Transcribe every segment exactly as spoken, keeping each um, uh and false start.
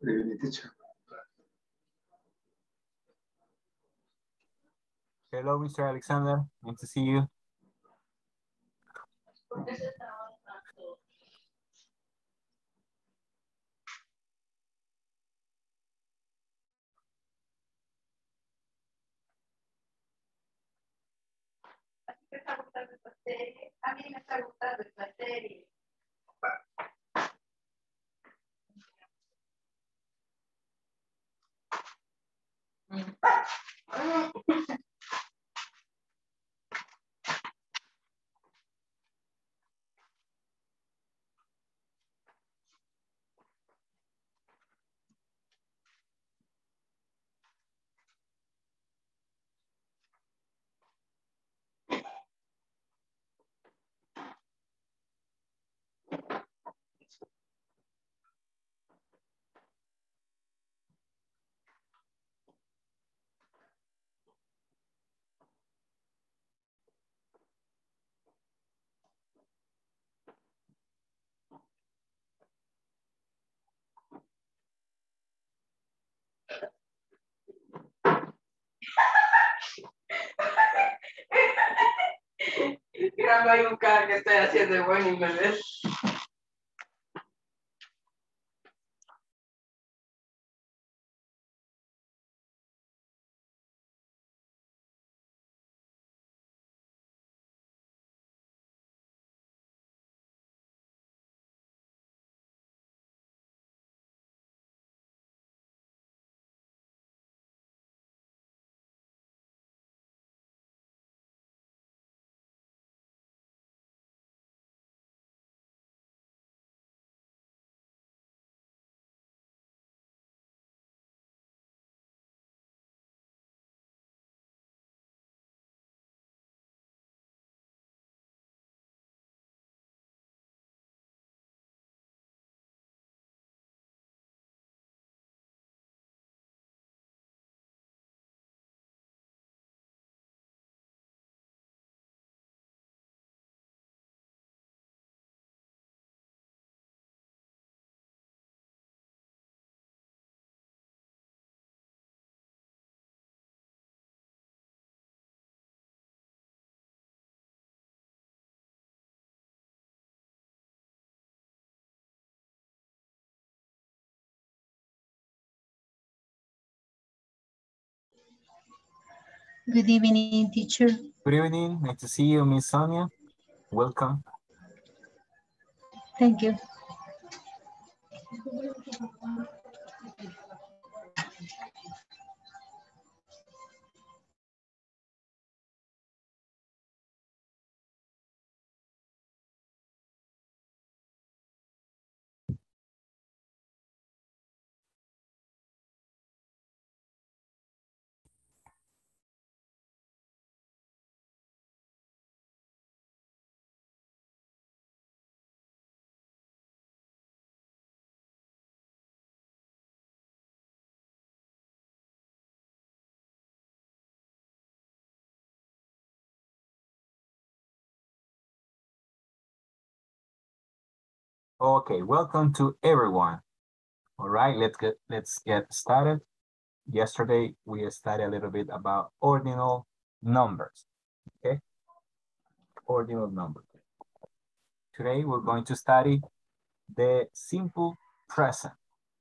Good evening, teacher. Hello, Mister Alexander. Nice to see you. A mí me está gustando esta serie. Graba un cara que estoy haciendo de buen inglés. Good evening, teacher. Good evening. Nice to see you, Miss Sonia. Welcome. Thank you. Okay, welcome to everyone. All right, let's get let's get started. Yesterday we studied a little bit about ordinal numbers. Okay, ordinal numbers. Today we're going to study the simple present.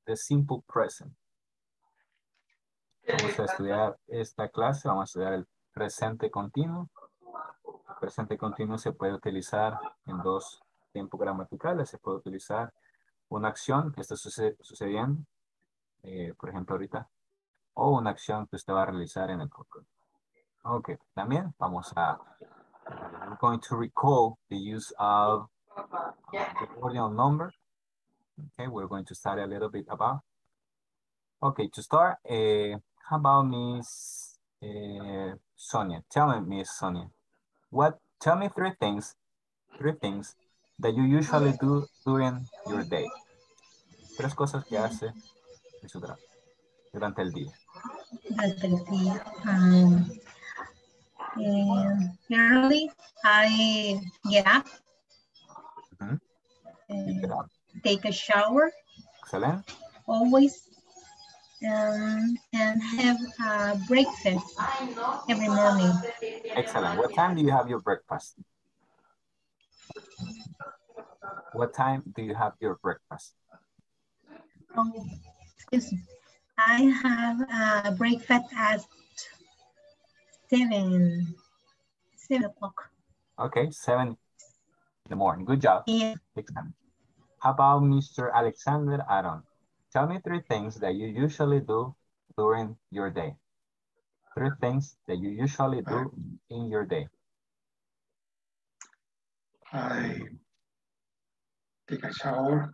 The simple present. Vamos a estudiar esta clase. Vamos a estudiar el presente continuo. El presente continuo se puede utilizar en dos tiempo gramatical, se puede utilizar una acción que está suced sucediendo, eh, por ejemplo ahorita, o una acción que usted va a realizar en el futuro. Ok, también vamos a, I'm going to recall the use of uh, the ordinal number. Okay, we're going to study a little bit about. Okay, to start, uh, how about Miss uh, Sonia? Tell me, Miss Sonia, what, tell me three things, three things that you usually do during your day. Tres cosas que hace en su trabajo durante el día. Durante el día. Um, um, generally, I get up, mm-hmm. uh, get up, take a shower, excellent. always um, and have uh, breakfast every morning. Excellent. What time do you have your breakfast? What time do you have your breakfast? Um, excuse me. I have uh, breakfast at seven, seven o'clock. Okay, seven in the morning. Good job. Yeah. How about Mister Alexander Aarón? Tell me three things that you usually do during your day. Three things that you usually do in your day. I take a shower.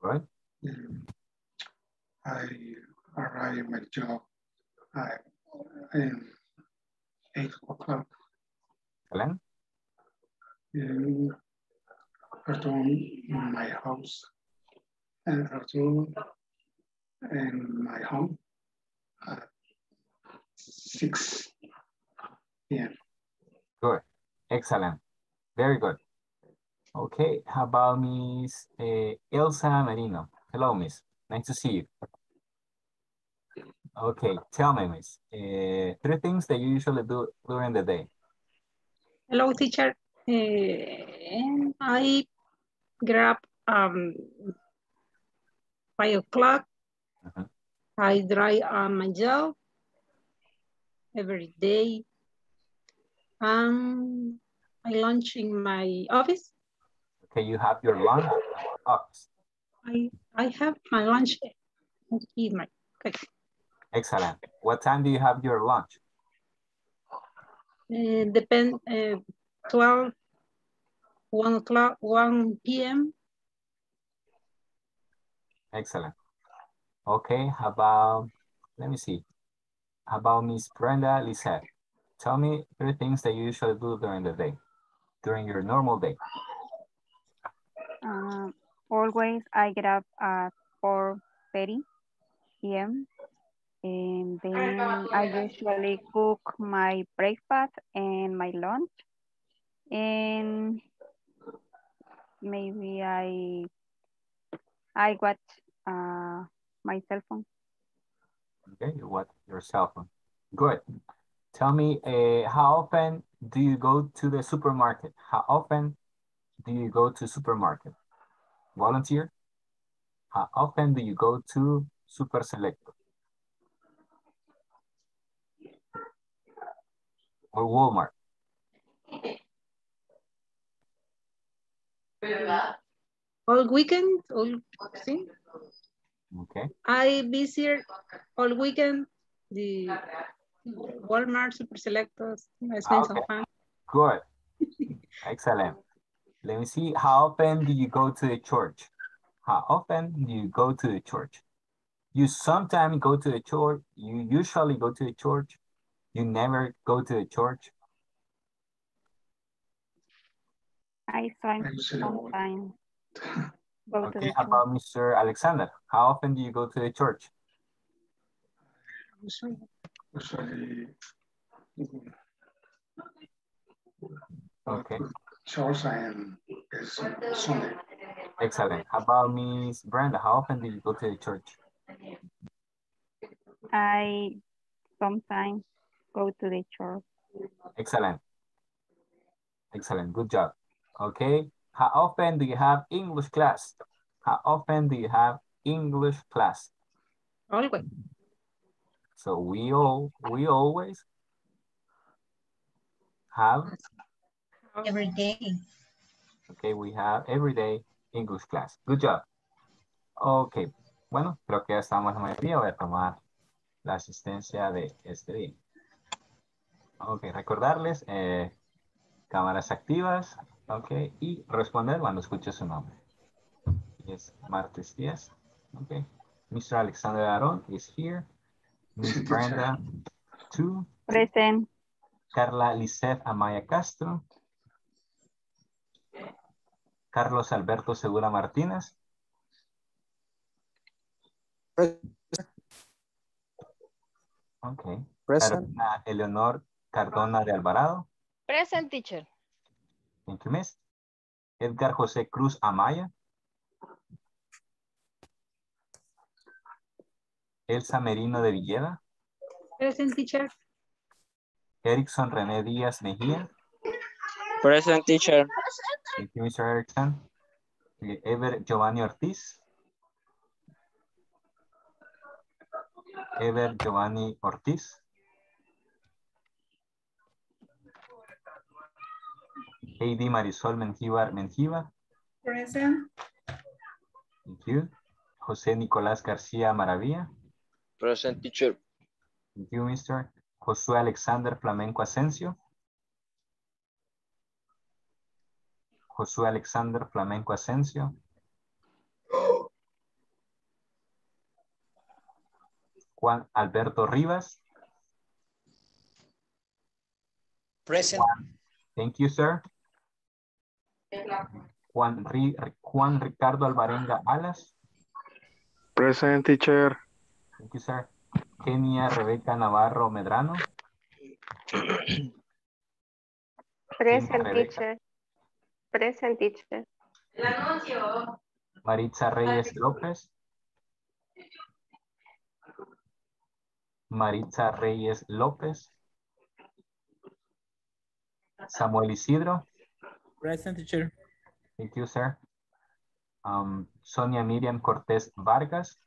Right. Um, I arrive at my job at eight o'clock. Helen? Um, return my house and return in my home at six p m Good. Excellent. Very good. Okay. How about Miss uh, Elsa Merino? Hello, Miss. Nice to see you. Okay, tell me, Miss, uh, three things that you usually do during the day. Hello, teacher. Uh, and I grab um five o'clock. Uh-huh. I drive on my job every day. Um, I lunch in my office. Okay, you have your lunch in your office. I I have my lunch. Eat my cookie. Excellent. What time do you have your lunch? Uh, depend uh, twelve, one o'clock, one p.m. Excellent. Okay. How about? Let me see. How about Miss Brenda Lissette? Tell me three things that you usually do during the day, during your normal day. Uh, always, I get up at four thirty p.m. And then I usually cook my breakfast and my lunch. And maybe I I watch uh, my cell phone. Okay, you watch your cell phone. Good. Tell me, uh, how often do you go to the supermarket? How often do you go to supermarket? Volunteer? How often do you go to Super Selecto? Or Walmart? All weekend, all see? Okay. I visit all weekend the Walmart, Super Selectos. I spend some time. Good. Excellent. Let me see. How often do you go to the church? How often do you go to the church? You sometimes go to the church. You usually go to the church. You never go to the church? I sometimes go to the church. How about Mister Alexander? How often do you go to the church? Okay. Church and Sunday. Excellent. How about Miss Brenda? How often do you go to the church? I sometimes go to the church. Excellent. Excellent. Good job. Okay. How often do you have English class? How often do you have English class? Always. So we all we always have every day. Okay, we have every day English class. Good job. Okay. Bueno, creo que ya estamos en la mayoría. Voy a tomar la asistencia de este día. Ok, recordarles, eh, cámaras activas, ok, y responder cuando escuche su nombre. Es martes diez, ok. Mister Alexander Aarón is here. Miss Brenda, two. Present. Carla Lizeth Amaya Castro. Carlos Alberto Segura Martínez. Ok. Present. Carolina Eleonor Cardona de Alvarado. Present, teacher. Thank you, miss. Edgar José Cruz Amaya. Elsa Merino de Villeda. Present, teacher. Erickson René Díaz Mejía. Present, teacher. Thank you, Mister Erickson. Ever Giovanni Ortiz. Ever Giovanni Ortiz. Heidi Marisol Menjivar Menjivar. Present. Thank you. Jose Nicolás García Maravilla. Present, teacher. Thank you, Mister Josué Alexander Flamenco Asensio. Josué Alexander Flamenco Asensio. Juan Alberto Rivas. Present. Juan. Thank you, sir. Juan, Juan Ricardo Alvarenga Alas. Present, teacher. Thank you, sir. Kenia Rebeca Navarro Medrano. Present, teacher. Present, teacher. El anuncio. Maritza Reyes-Lopez. Maritza Reyes-López. Samuel Isidro. Present, teacher. Thank you, sir. Um, Sonia Miriam Cortés Vargas.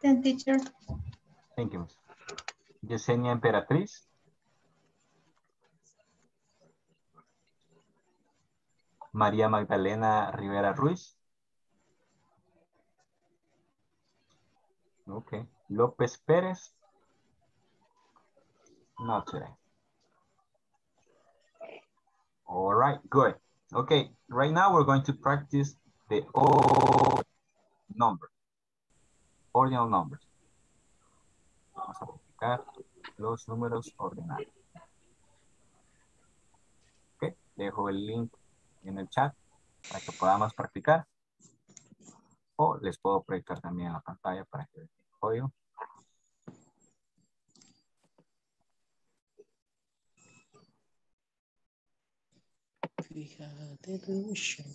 Present, teacher. Thank you. Yesenia Emperatriz. Maria Magdalena Rivera Ruiz. Okay. López Pérez. Not today. All right, good. Okay, right now we're going to practice the O number, ordinal numbers. Vamos a practicar los números ordinarios. Okay, dejo el link en el chat para que podamos practicar. O les puedo proyectar también en la pantalla para que vean el código. We have the delusion.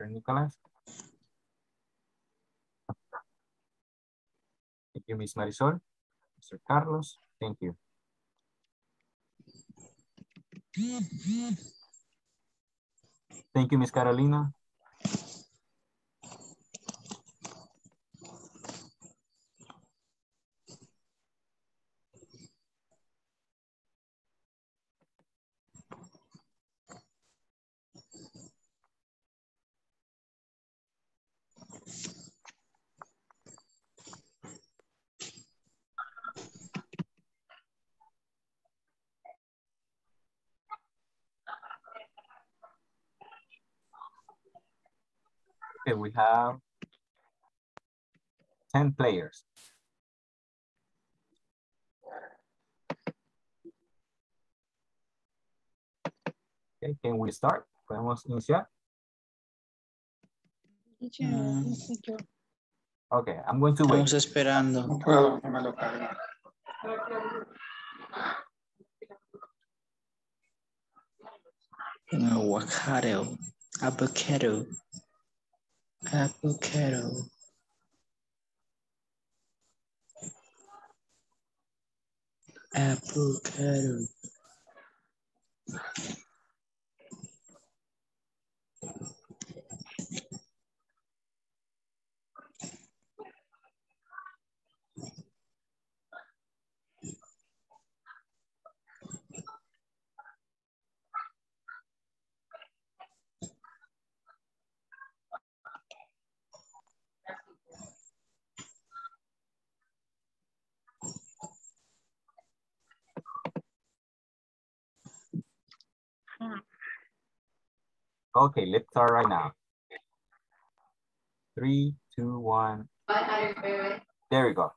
Nicolás. Thank you, Miss Marisol. Mister Carlos, thank you. Thank you, Miss Carolina. Okay, we have ten players. Okay, can we start? Podemos iniciar? Okay, I'm going to wait. Estamos esperando. No puedo, no me lo carga. No, avocado, avocado. Avocado. Avocado. Okay, let's start right now. Three, two, one. There we go.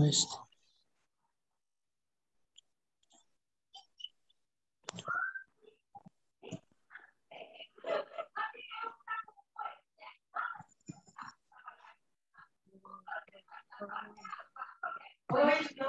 no está. Pues no.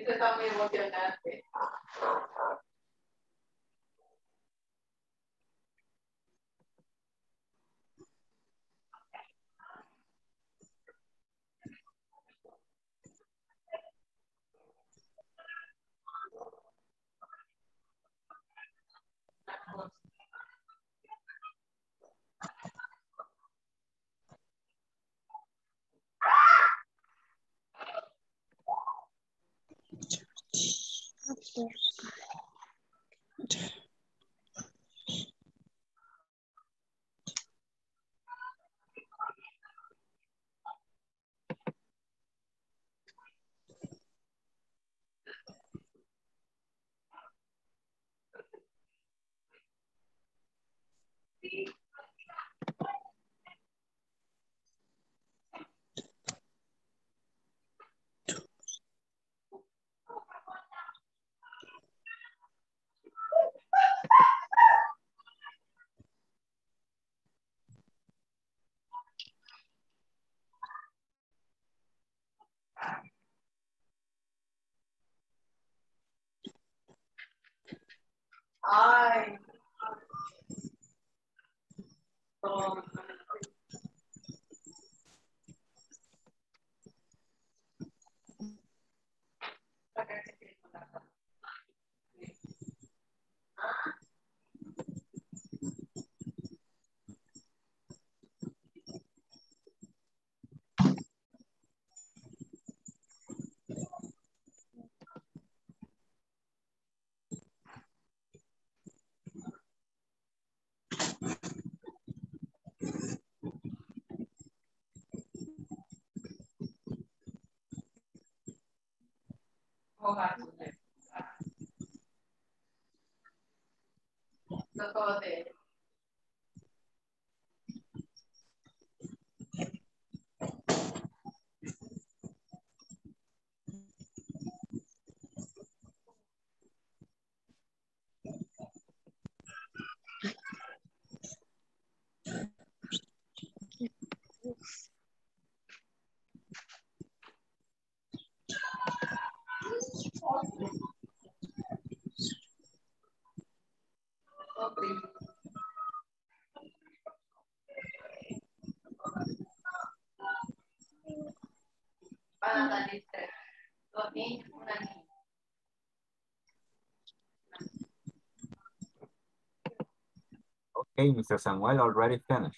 Esto está muy emocionante. Ay. Oh. No todo de okay, Mister Samuel already finished.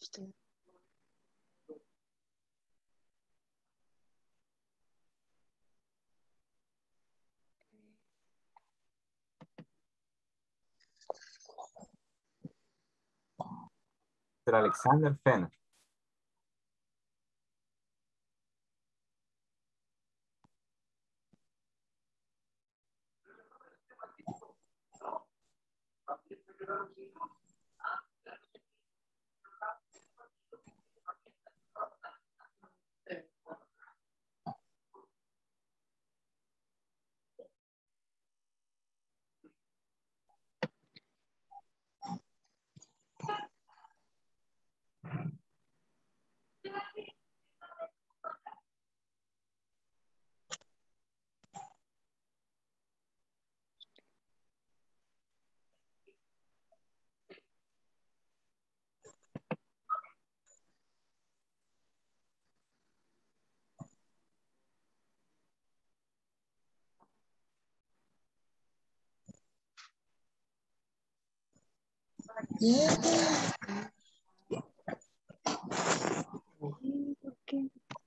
Austin. Mister Alexander Fenner.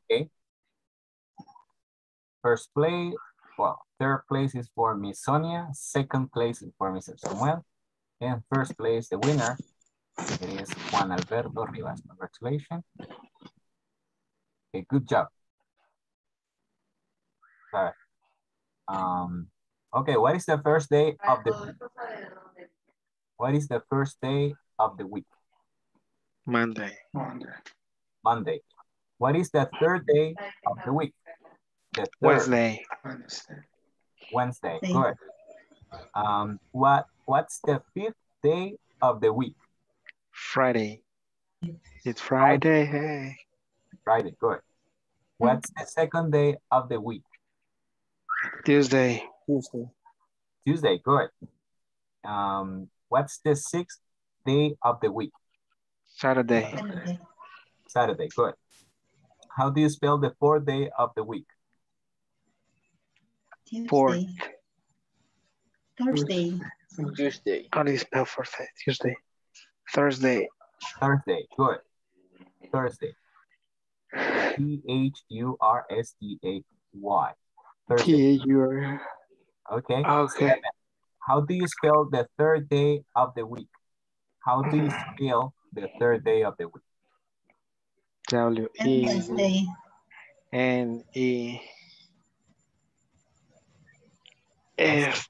Okay. First place, well, third place is for Miss Sonia, second place is for Mister Samuel, and first place, the winner, it is Juan Alberto Rivas. Congratulations. Okay, good job. All right. Um, okay, what is the first day of the What is the first day of the week? Monday. Monday. Monday. What is the third day of the week? The Wednesday. Wednesday. Wednesday. Good. Um, what What's the fifth day of the week? Friday. It's Friday. Hey. Friday. Good. What's the second day of the week? Tuesday. Tuesday. Tuesday. Good. Um. What's the sixth day of the week? Saturday. Saturday. Saturday, good. How do you spell the fourth day of the week? Tuesday. Fourth. Thursday. Tuesday. How do you spell fourth day? Tuesday. Thursday. Thursday, good. Thursday. T H U R S D A Y. T H U R. Okay. Okay. Seven. How do you spell the third day of the week? How do you spell the third day of the week? W E N E S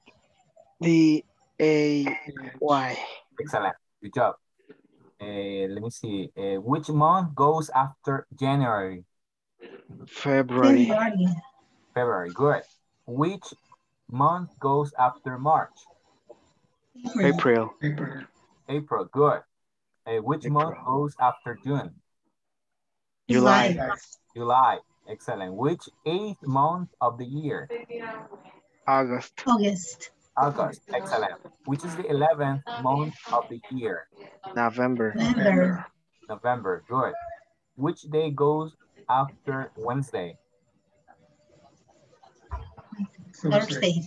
D A Y. Excellent. Good job. Uh, let me see. Uh, which month goes after January? February. February. February. Good. Which month goes after March? April. April. April. Good. Uh, which April. month goes after June? July. July. July. Excellent. Which eighth month of the year? August. August. August. Excellent. Which is the eleventh month of the year? November. November. November. Good. Which day goes after Wednesday? Thursday.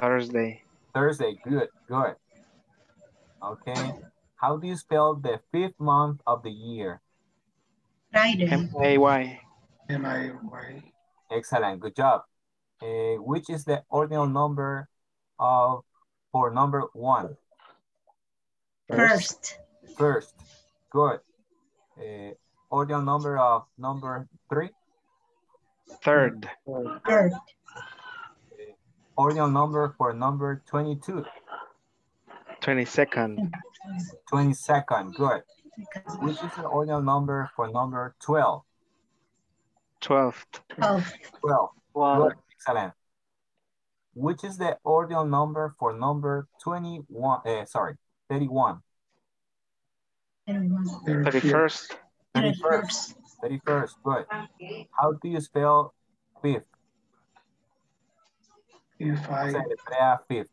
Thursday. Thursday, good, good. Okay. How do you spell the fifth month of the year? Friday. M A Y. M A Y. Excellent, good job. Uh, which is the ordinal number of for number one? First. First, good. Uh, ordinal number of number three? Third. Third. Ordinal number for number twenty-two. twenty-second. twenty-second, good. Which is the ordinal number for number twelve? twelfth. twelve. twelve. twelve. Excellent. Which is the ordinal number for number twenty-one? Uh, sorry, thirty-one. thirty-first. thirty-first. thirty-first, good. How do you spell fifth? If I fifth.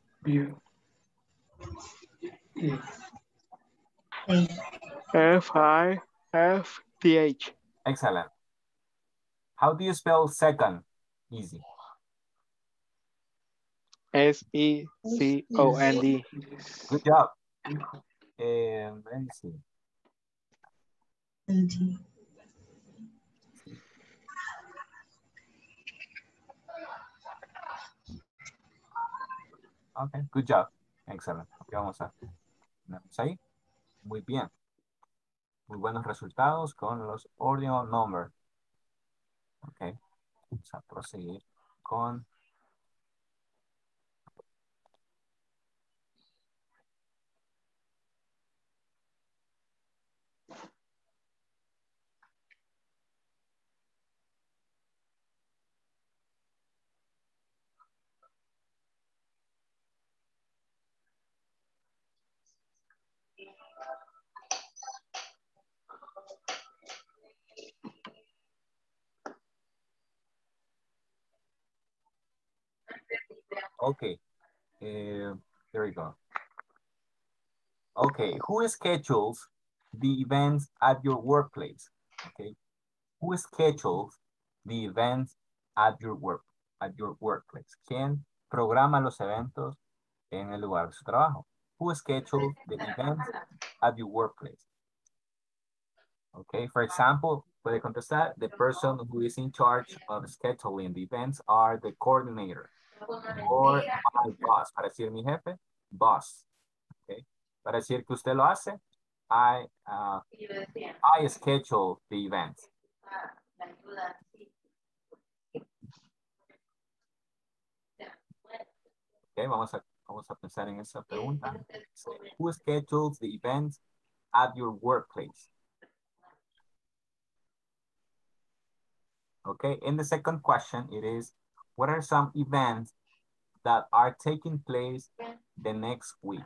F I F T H. Excellent. How do you spell second? Easy. S E C O N D. Good job. Um, let me see. seventeen. Ok, good job. Excelente. Ok, vamos a vamos ahí. Muy bien. Muy buenos resultados con los ordinal number. Ok, vamos a proseguir con... Okay, uh, there we go. Okay, who schedules the events at your workplace? Okay, who schedules the events at your work at your workplace? ¿Quién programa los eventos en el lugar de su trabajo? Who schedules the events at your workplace? Okay, for example, puede contestar, the person who is in charge of scheduling the events are the coordinator. Or my boss, para decir mi jefe, boss. Okay. Para decir que usted lo hace, I, uh, I schedule the event. Okay, vamos a, vamos a pensar en esa pregunta. Who schedules the event at your workplace? Okay, and the second question, it is, what are some events that are taking place the next week?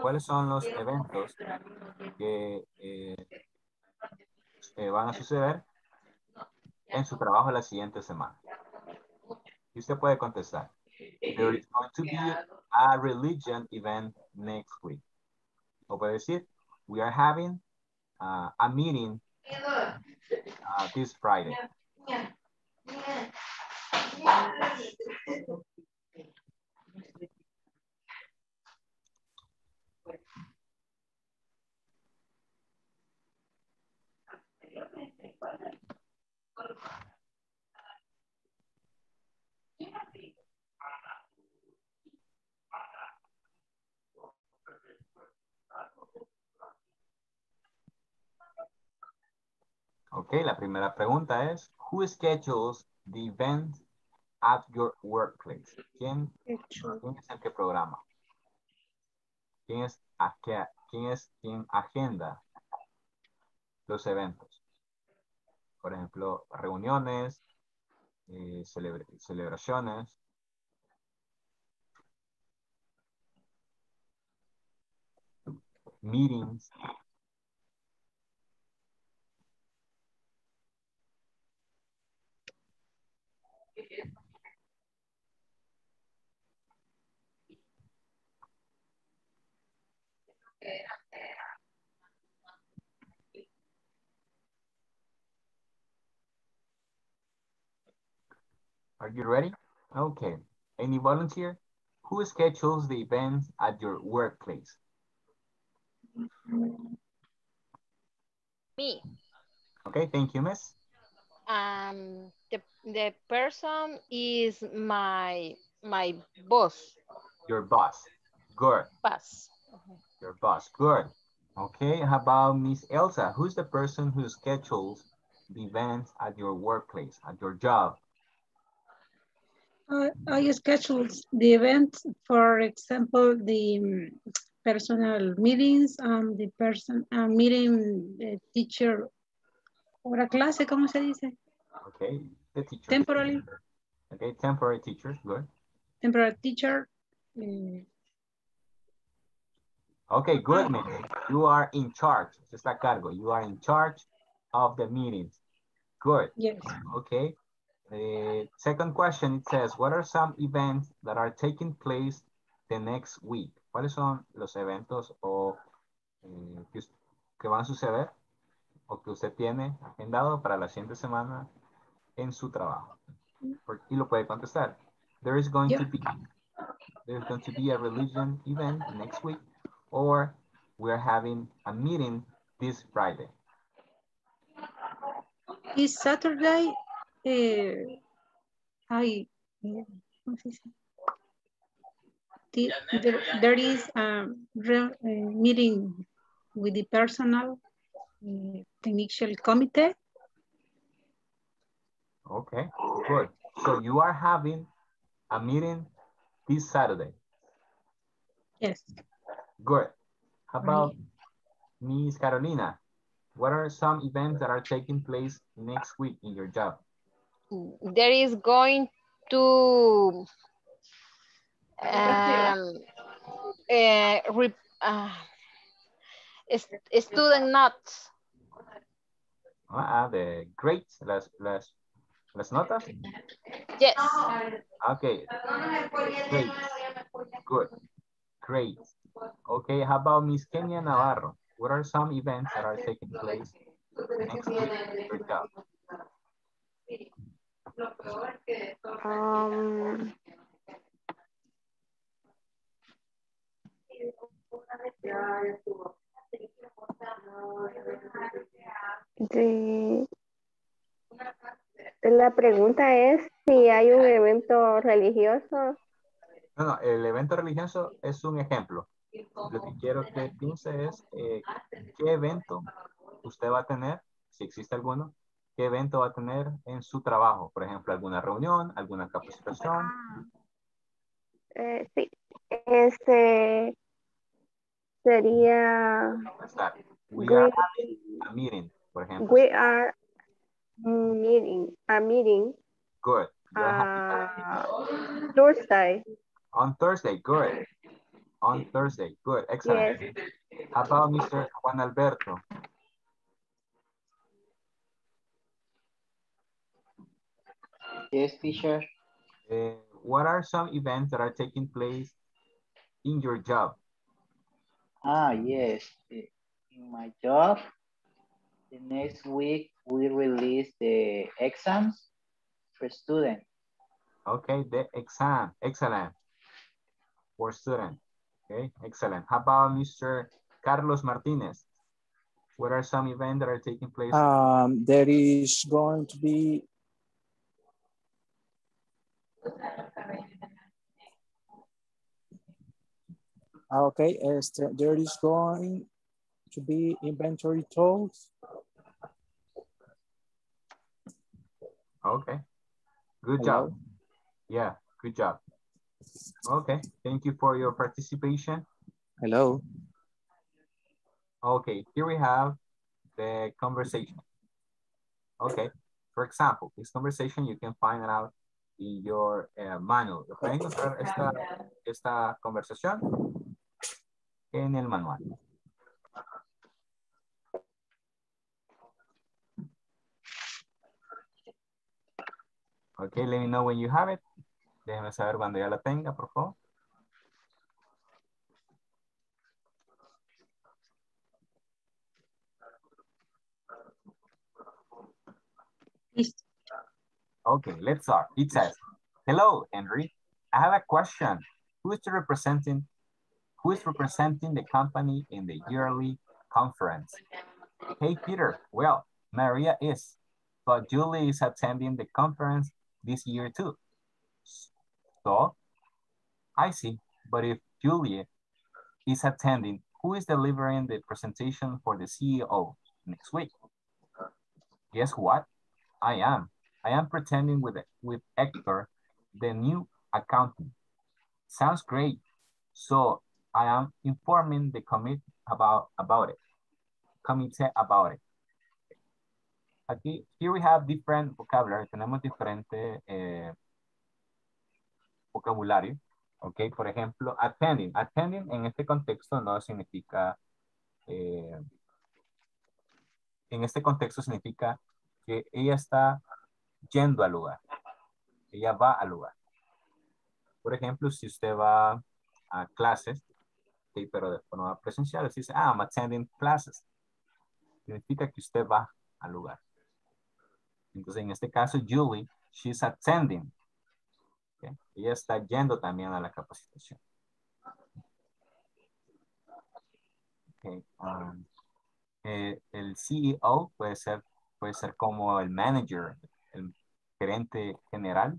¿Cuáles son los eventos que eh, eh, van a suceder en su trabajo la siguiente semana? Y usted puede contestar. There is going to be a religion event next week. O puede decir, we are having uh, a meeting uh, this Friday. Okay, la primera pregunta es, who schedules the event at your workplace? ¿Quién, ¿Quién es el que programa? ¿Quién es, a, ¿Quién es quien agenda los eventos? Por ejemplo, reuniones, eh, celebra, celebraciones. Meetings. Are you ready? Okay. Any volunteer? Who schedules the events at your workplace? Me. Okay, thank you, miss. Um, the, the person is my, my boss. Your boss. Good. Boss. Mm-hmm. Your boss. Good. Okay, how about Miss Elsa? Who's the person who schedules the events at your workplace, at your job? Uh, I schedule the events, for example, the personal meetings, um, the person uh, meeting the teacher, hora clase, ¿cómo se dice? Okay, the teacher. Temporary. Okay, temporary teachers, good. Temporary teacher. Um, okay, good, man. You are in charge, está a cargo, you are in charge of the meetings. Good. Yes. Okay. The second question, it says, what are some events that are taking place the next week? ¿Cuáles son los eventos o eh, que, que van a suceder o que usted tiene agendado para la siguiente semana en su trabajo? Por, y lo puede contestar. There is going yeah. to be there is going to be a religion event next week, or we are having a meeting this Friday. Is Saturday, uh, I, the, there, there is a re, uh, meeting with the personal uh, technical committee. Okay, good. So you are having a meeting this Saturday? Yes. Good. How about Miss Carolina? What are some events that are taking place next week in your job? There is going to um, uh, re, uh, student notes. Uh, the grades, las, las, las notas? Yes. Okay. Great. Good. Great. Okay, how about Miss Kenia Navarro? What are some events that are taking place next week in your job? Um, de, la pregunta es si hay un evento religioso. No, no, el evento religioso es un ejemplo. Lo que quiero que piense es eh, qué evento usted va a tener, si existe alguno, qué evento va a tener en su trabajo. Por ejemplo, alguna reunión, alguna capacitación. Ah. Eh, sí, este sería... We are a meeting, por ejemplo. We are meeting, a meeting. Good. Uh, Thursday. On Thursday, good. On Thursday, good, excellent. Yes. How about Mister Juan Alberto? Yes, teacher. Uh, what are some events that are taking place in your job? Ah, yes. In my job, the next week we release the exams for students. Okay, the exam, excellent. For students. Okay, excellent. How about Mister Carlos Martinez? What are some events that are taking place? Um, there is going to be... Okay, there is going to be inventory tools. Okay, good job. Yeah, good job. Okay, thank you for your participation. Hello. Okay, here we have the conversation. Okay, for example, this conversation you can find out in your uh, manual. ¿Pueden encontrar esta, esta conversación en el manual? Okay, let me know when you have it. Déjeme saber cuando ya la tenga, por favor. Listo. Okay, let's start. It says, hello, Henry. I have a question. Who is representing, who is representing the company in the yearly conference? Hey, Peter. Well, Maria is, but Julie is attending the conference this year too. So, I see, but if Julia is attending, who is delivering the presentation for the C E O next week? Guess what? I am. I am pretending with, with Hector, the new accountant. Sounds great. So, I am informing the committee about, about it. Committee about it. Aquí, here we have different vocabulary. Tenemos diferente... Eh, vocabulario, ok, por ejemplo, attending, attending en este contexto no significa, eh, en este contexto significa que ella está yendo al lugar, ella va al lugar. Por ejemplo, si usted va a clases, okay, pero de forma presencial, usted dice, ah, I'm attending classes, significa que usted va al lugar. Entonces, en este caso, Julie, she's attending. Okay. Ella está yendo también a la capacitación. Okay. Um, eh, el C E O puede ser puede ser como el manager, el gerente general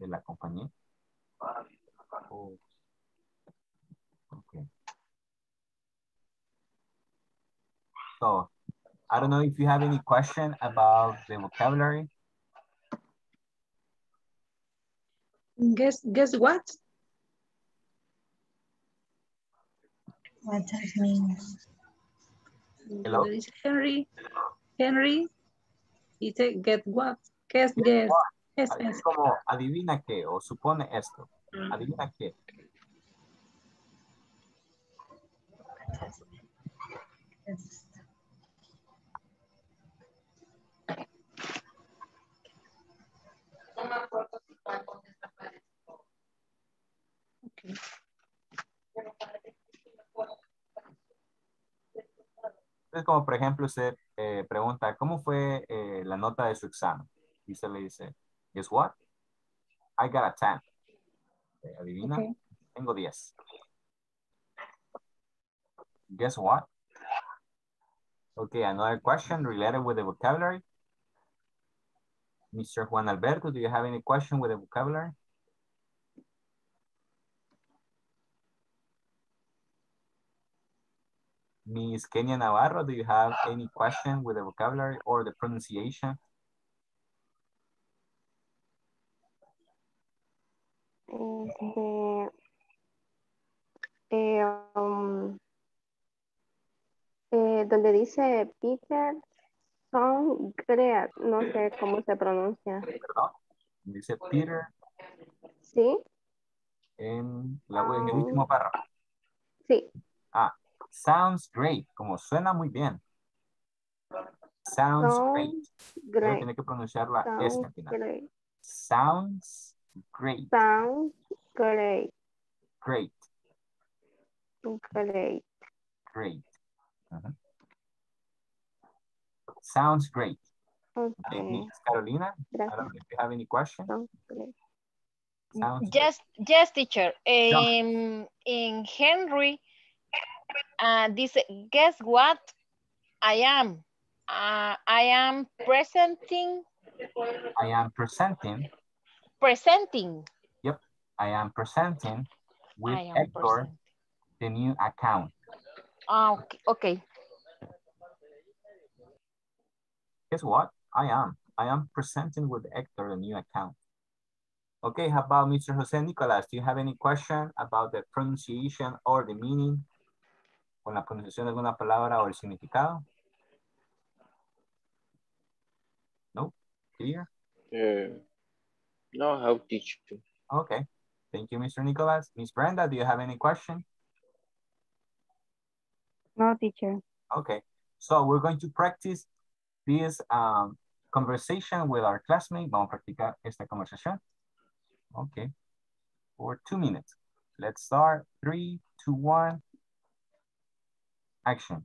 de la compañía. Oh. Okay. So, I don't know if you have any question about the vocabulary. Guess, guess what? What does it mean? Hello? Henry, Henry, y te get what? Guess, guess. Es guess. Como adivina qué o supone esto. Mm. Adivina qué. No me acuerdo si puedo contestar para esto. Okay. Es como, por ejemplo, usted eh, pregunta, ¿cómo fue eh, la nota de su examen? Y usted le dice, guess what? I got a ten. Eh, adivina, okay. Tengo diez. Guess what? Okay, another question related with the vocabulary. Mister Juan Alberto, do you have any question with the vocabulary? Miss Kenia Navarro, do you have any question with the vocabulary or the pronunciation? The, eh, um, eh, donde dice Peter, son great, no sé cómo se pronuncia. ¿Perdón? Dice Peter. Sí. En, la, en el último párrafo. Sí. Ah. Sounds great, como suena muy bien. Sounds Sound great. great. Tiene que pronunciar la S al final. Great. Sounds great. Sounds great. Great. Great. Great. Uh-huh. Sounds great. Okay. Okay. Carolina, Gracias. I don't know if you have any questions. Yes, yes, teacher. Um, in Henry. Uh, this, guess what? I am. Uh, I am presenting. I am presenting. Presenting. Yep. I am presenting with am Hector presenting. the new account. Oh, okay. okay. Guess what? I am. I am presenting with Hector the new account. Okay. How about Mister Jose Nicolas? Do you have any question about the pronunciation or the meaning? Con la pronunciación de alguna palabra o el significado. No, clear. Uh, no, I'll teach you. Okay, thank you, Mister Nicolas. Miss Brenda, do you have any question? No, teacher. Okay, so we're going to practice this um, conversation with our classmate. Vamos a practicar esta conversación. Okay, for two minutes. Let's start. Three, two, one. Action.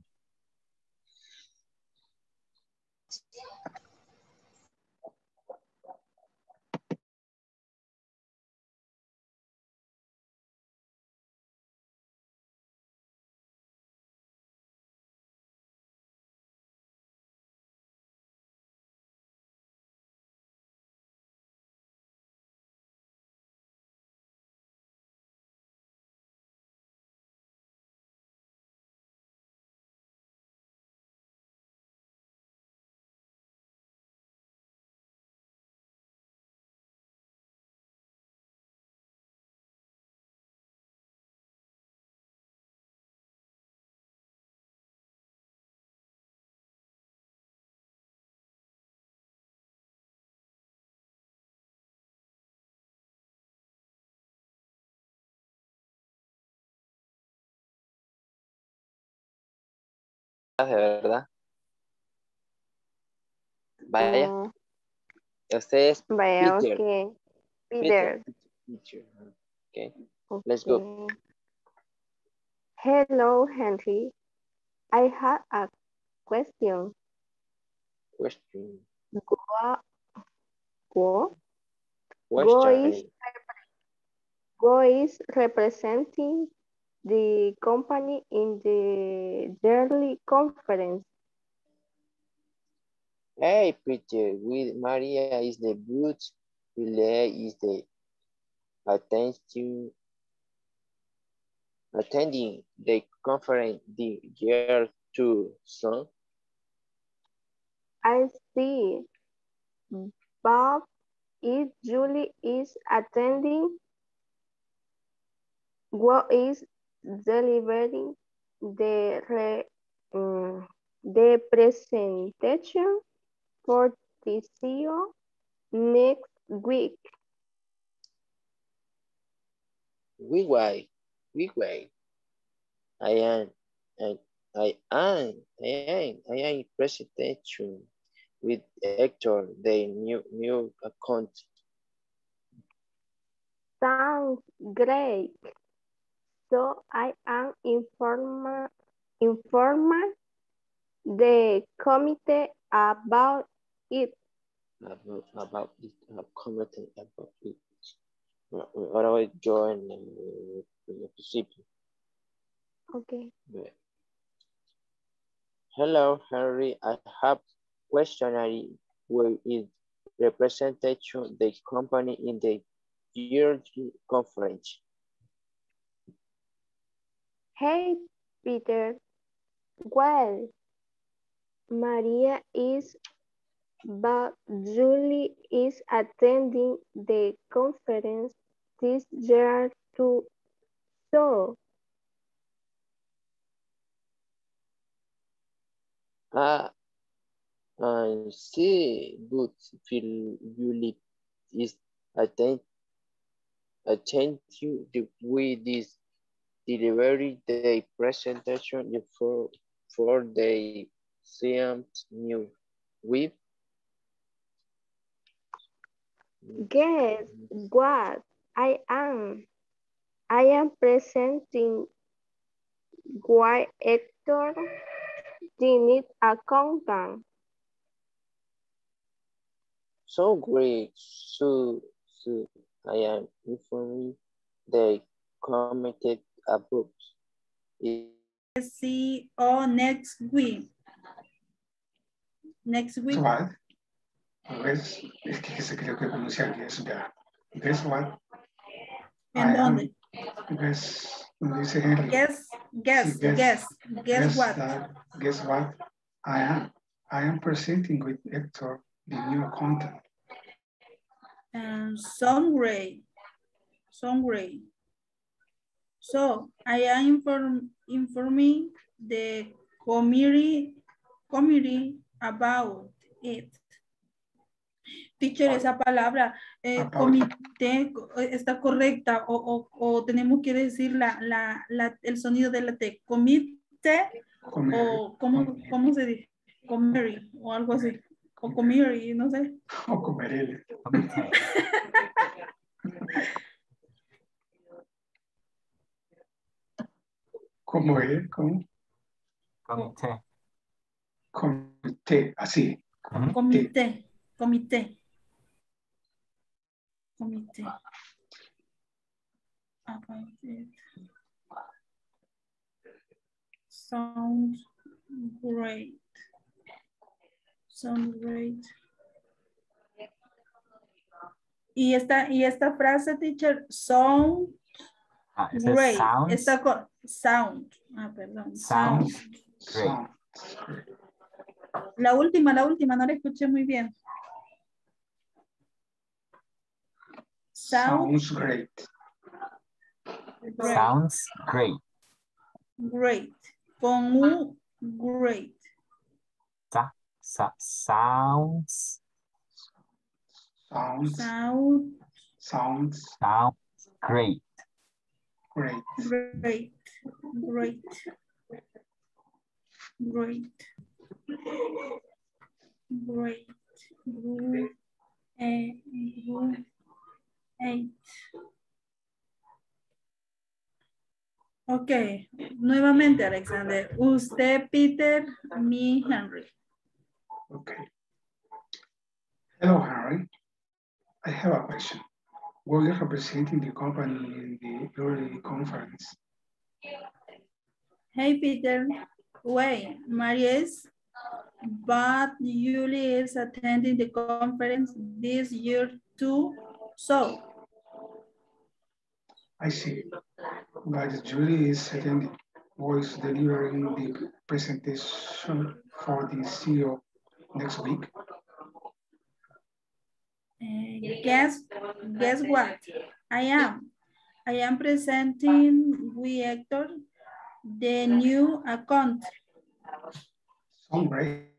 De verdad, vaya, uh, usted es vaya, Peter. Okay. Peter. Peter. Peter. Okay. okay, let's go. Hello, Henry. I have a question. Question. Go, go, go, is, go is representing the company in the yearly conference. Hey, Peter, with Maria is the boots, Julia is the attention, attending the conference the year two son. I see. Bob is Julie is attending. What is delivering the re, um, the presentation for the C E O next week? We wait, we wait. I am, I, I am, I am, I am presentation with Hector, the new new account. Sounds great. So I am informa, informa the committee about it. About, about it, committee about it. What I join the principal. Okay. Hello, Henry. I have questionnaire where is representation the company in the year conference. Hey, Peter. Well, Maria is, but Julie is attending the conference this year too. So, ah, I see. But Julie is attend attend to the way this. Delivery the presentation for for the science new week. Guess what? I am. I am presenting why Hector needs accountant. So great. So, so I am informing the committee. A book. See all next week. Next week. One. Es, es que ese creo que pronuncia que es ya. This one. ¿En dónde? Guess, dice Henry. Guess, guess, guess, guess, guess what? Uh, guess what? I am. I am presenting with Hector the new content. And some grade. Some grade. So I am inform, informing the committee, committee about it. Teacher, esa palabra eh, comité está correcta o, o, o tenemos que decir la, la, la, el sonido de la T. Comité o ¿cómo, cómo se dice? Committee o algo así. O committee, no sé. O committee. ¿Cómo es? ¿Cómo? Comité. Comité, así. Comité. Comité. Comité. Sounds great. Sounds great. Y esta, y esta frase, teacher, sound. Ah, great. Está con sound. Ah, perdón. Sound. Sound. Great. La última, la última, no la escuché muy bien. Sound. Sounds great. Great. Sounds great. Great. Con u, great. Sa, sa, sounds. Sounds. Sound. Sounds. Sounds great. Great. Great. Great. Great. Great. Great. Eight. Eight. Ok. Nuevamente, Alexander. Usted, Peter, me, Henry. Ok. Hello, Henry. I have a question. We're representing the company in the early conference. Hey, Peter. Wait, Maria is but Yuli is attending the conference this year too, so. I see, but Julie is attending, was delivering the presentation for the C E O next week. Uh, guess, guess what? I am. I am presenting with Hector the new account. So great.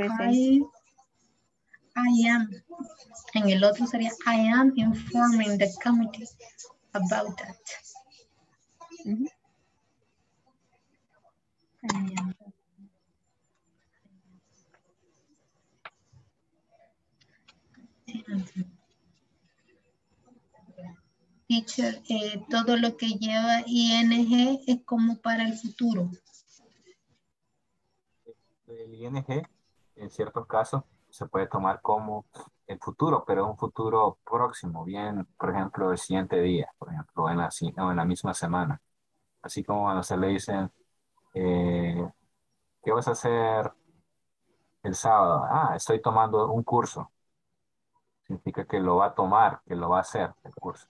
I, I am, en el otro sería, I am informing the committee about that. Mm-hmm. I am. Teacher, eh, todo lo que lleva I N G es como para el futuro. El I N G. En ciertos casos se puede tomar como el futuro, pero un futuro próximo, bien, por ejemplo, el siguiente día, por ejemplo, en la, en la misma semana. Así como cuando se le dicen, eh, ¿qué vas a hacer el sábado? Ah, estoy tomando un curso. Significa que lo va a tomar, que lo va a hacer el curso.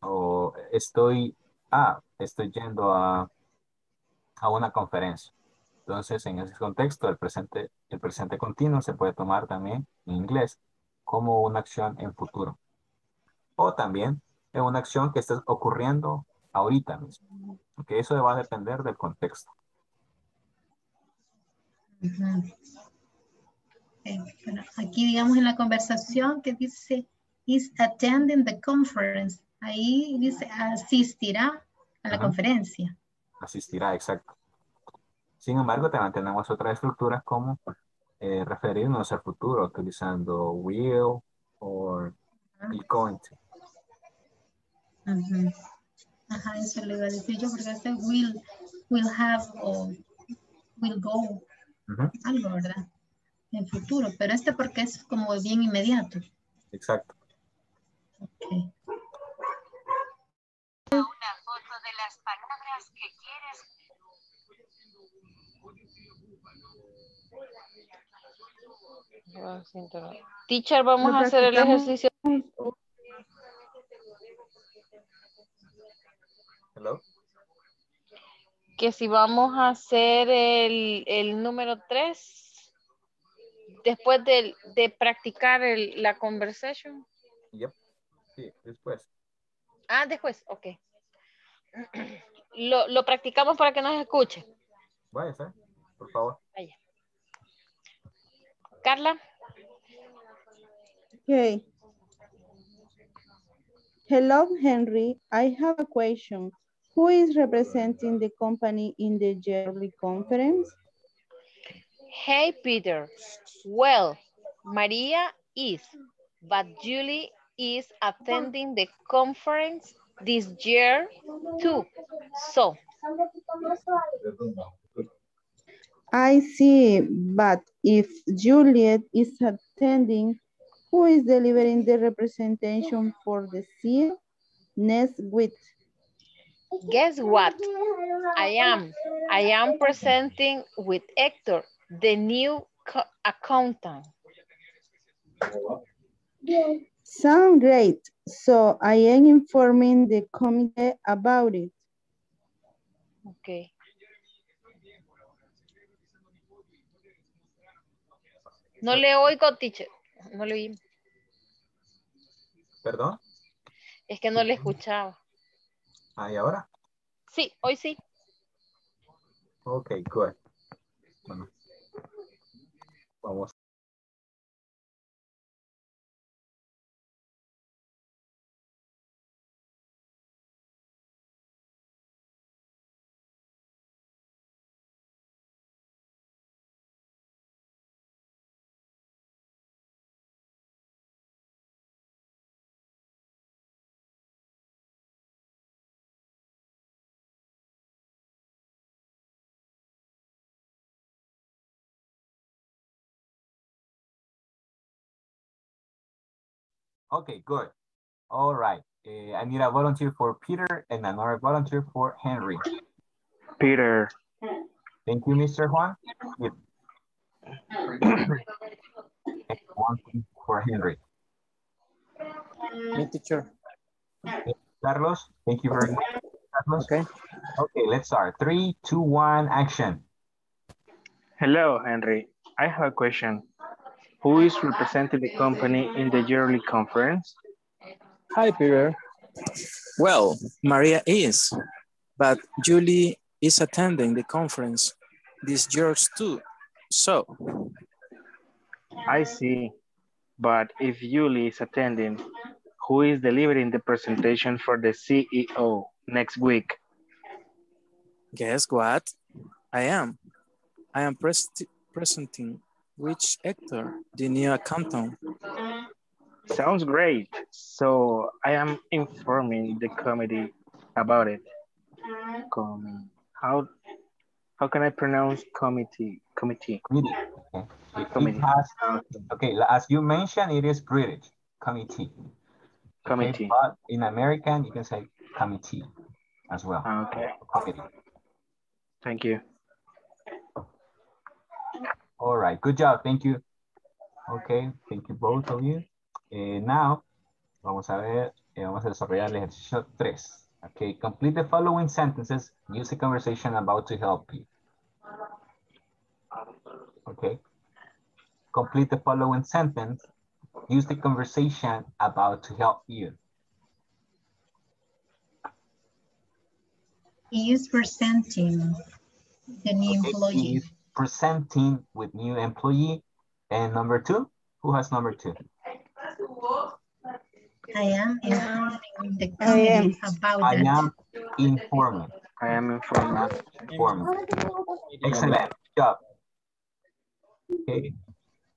O estoy, ah, estoy yendo a, a una conferencia. Entonces, en ese contexto, el presente, el presente continuo se puede tomar también en inglés como una acción en futuro. O también es una acción que está ocurriendo ahorita mismo. Porque eso va a depender del contexto. Uh-huh. eh, bueno, aquí, digamos, en la conversación que dice, is attending the conference. Ahí dice, asistirá a la uh-huh. conferencia. Asistirá, exacto. Sin embargo, también tenemos otras estructuras como eh, referirnos al futuro utilizando will o going to. Uh-huh. Ajá, eso le iba a decir yo porque este will, will have o will go. Uh-huh. Algo, ¿verdad? En futuro, pero este porque es como bien inmediato. Exacto. Okay. Una foto de las palabras que quieres. Teacher, vamos a hacer el ejercicio. Hello. Que si vamos a hacer el, el número tres, después de, de practicar el, la conversación. Yep. Sí, después. Ah, después, ok. Lo, lo practicamos para que nos escuche. Vaya, por favor. Vaya. Carla. Okay. Hello, Henry. I have a question. Who is representing the company in the yearly conference? Hey, Peter. Well, Maria is, but Julie is attending the conference this year too. So. I see, but if Juliet is attending, who is delivering the representation for the C next week? Guess what? I am. I am presenting with Hector, the new accountant. Sounds great. So I am informing the committee about it. Okay. No le oigo, teacher. No le oí. ¿Perdón? Es que no le escuchaba. ¿Ah, y ahora? Sí, hoy sí. Ok, cool. Bueno, vamos. Okay, good. All right. Uh, I need a volunteer for Peter and another volunteer for Henry. Peter. Thank you, Mister Juan. And one thing for Henry. Me, teacher. Carlos, thank you very much. Carlos. Okay. Okay, let's start. Three, two, one, action. Hello, Henry. I have a question. Who is representing the company in the yearly conference? Hi, Peter. Well, Maria is, but Julie is attending the conference this year too, so. I see, but if Julie is attending, who is delivering the presentation for the C E O next week? Guess what? I am. I am pres presenting which actor, the new accountant. Sounds great. So I am informing the committee about it. Com how how can I pronounce committee? Committee. Committee. Okay. Committee. Has, okay. As you mentioned, it is British. Committee. Committee. Okay, but in American, you can say committee as well. Okay. Committee. Thank you. All right, good job, thank you. Okay, thank you both of you. Eh, now, vamos a ver, eh, vamos a desarrollar el ejercicio tres. Okay, complete the following sentences. Use the conversation about to help you. Okay. Complete the following sentence. Use the conversation about to help you. He is presenting the new okay. employee. Presenting with new employee. And number two, who has number two? I am informing the committee about I that. am informing. I am informing. informing. Excellent job. Okay.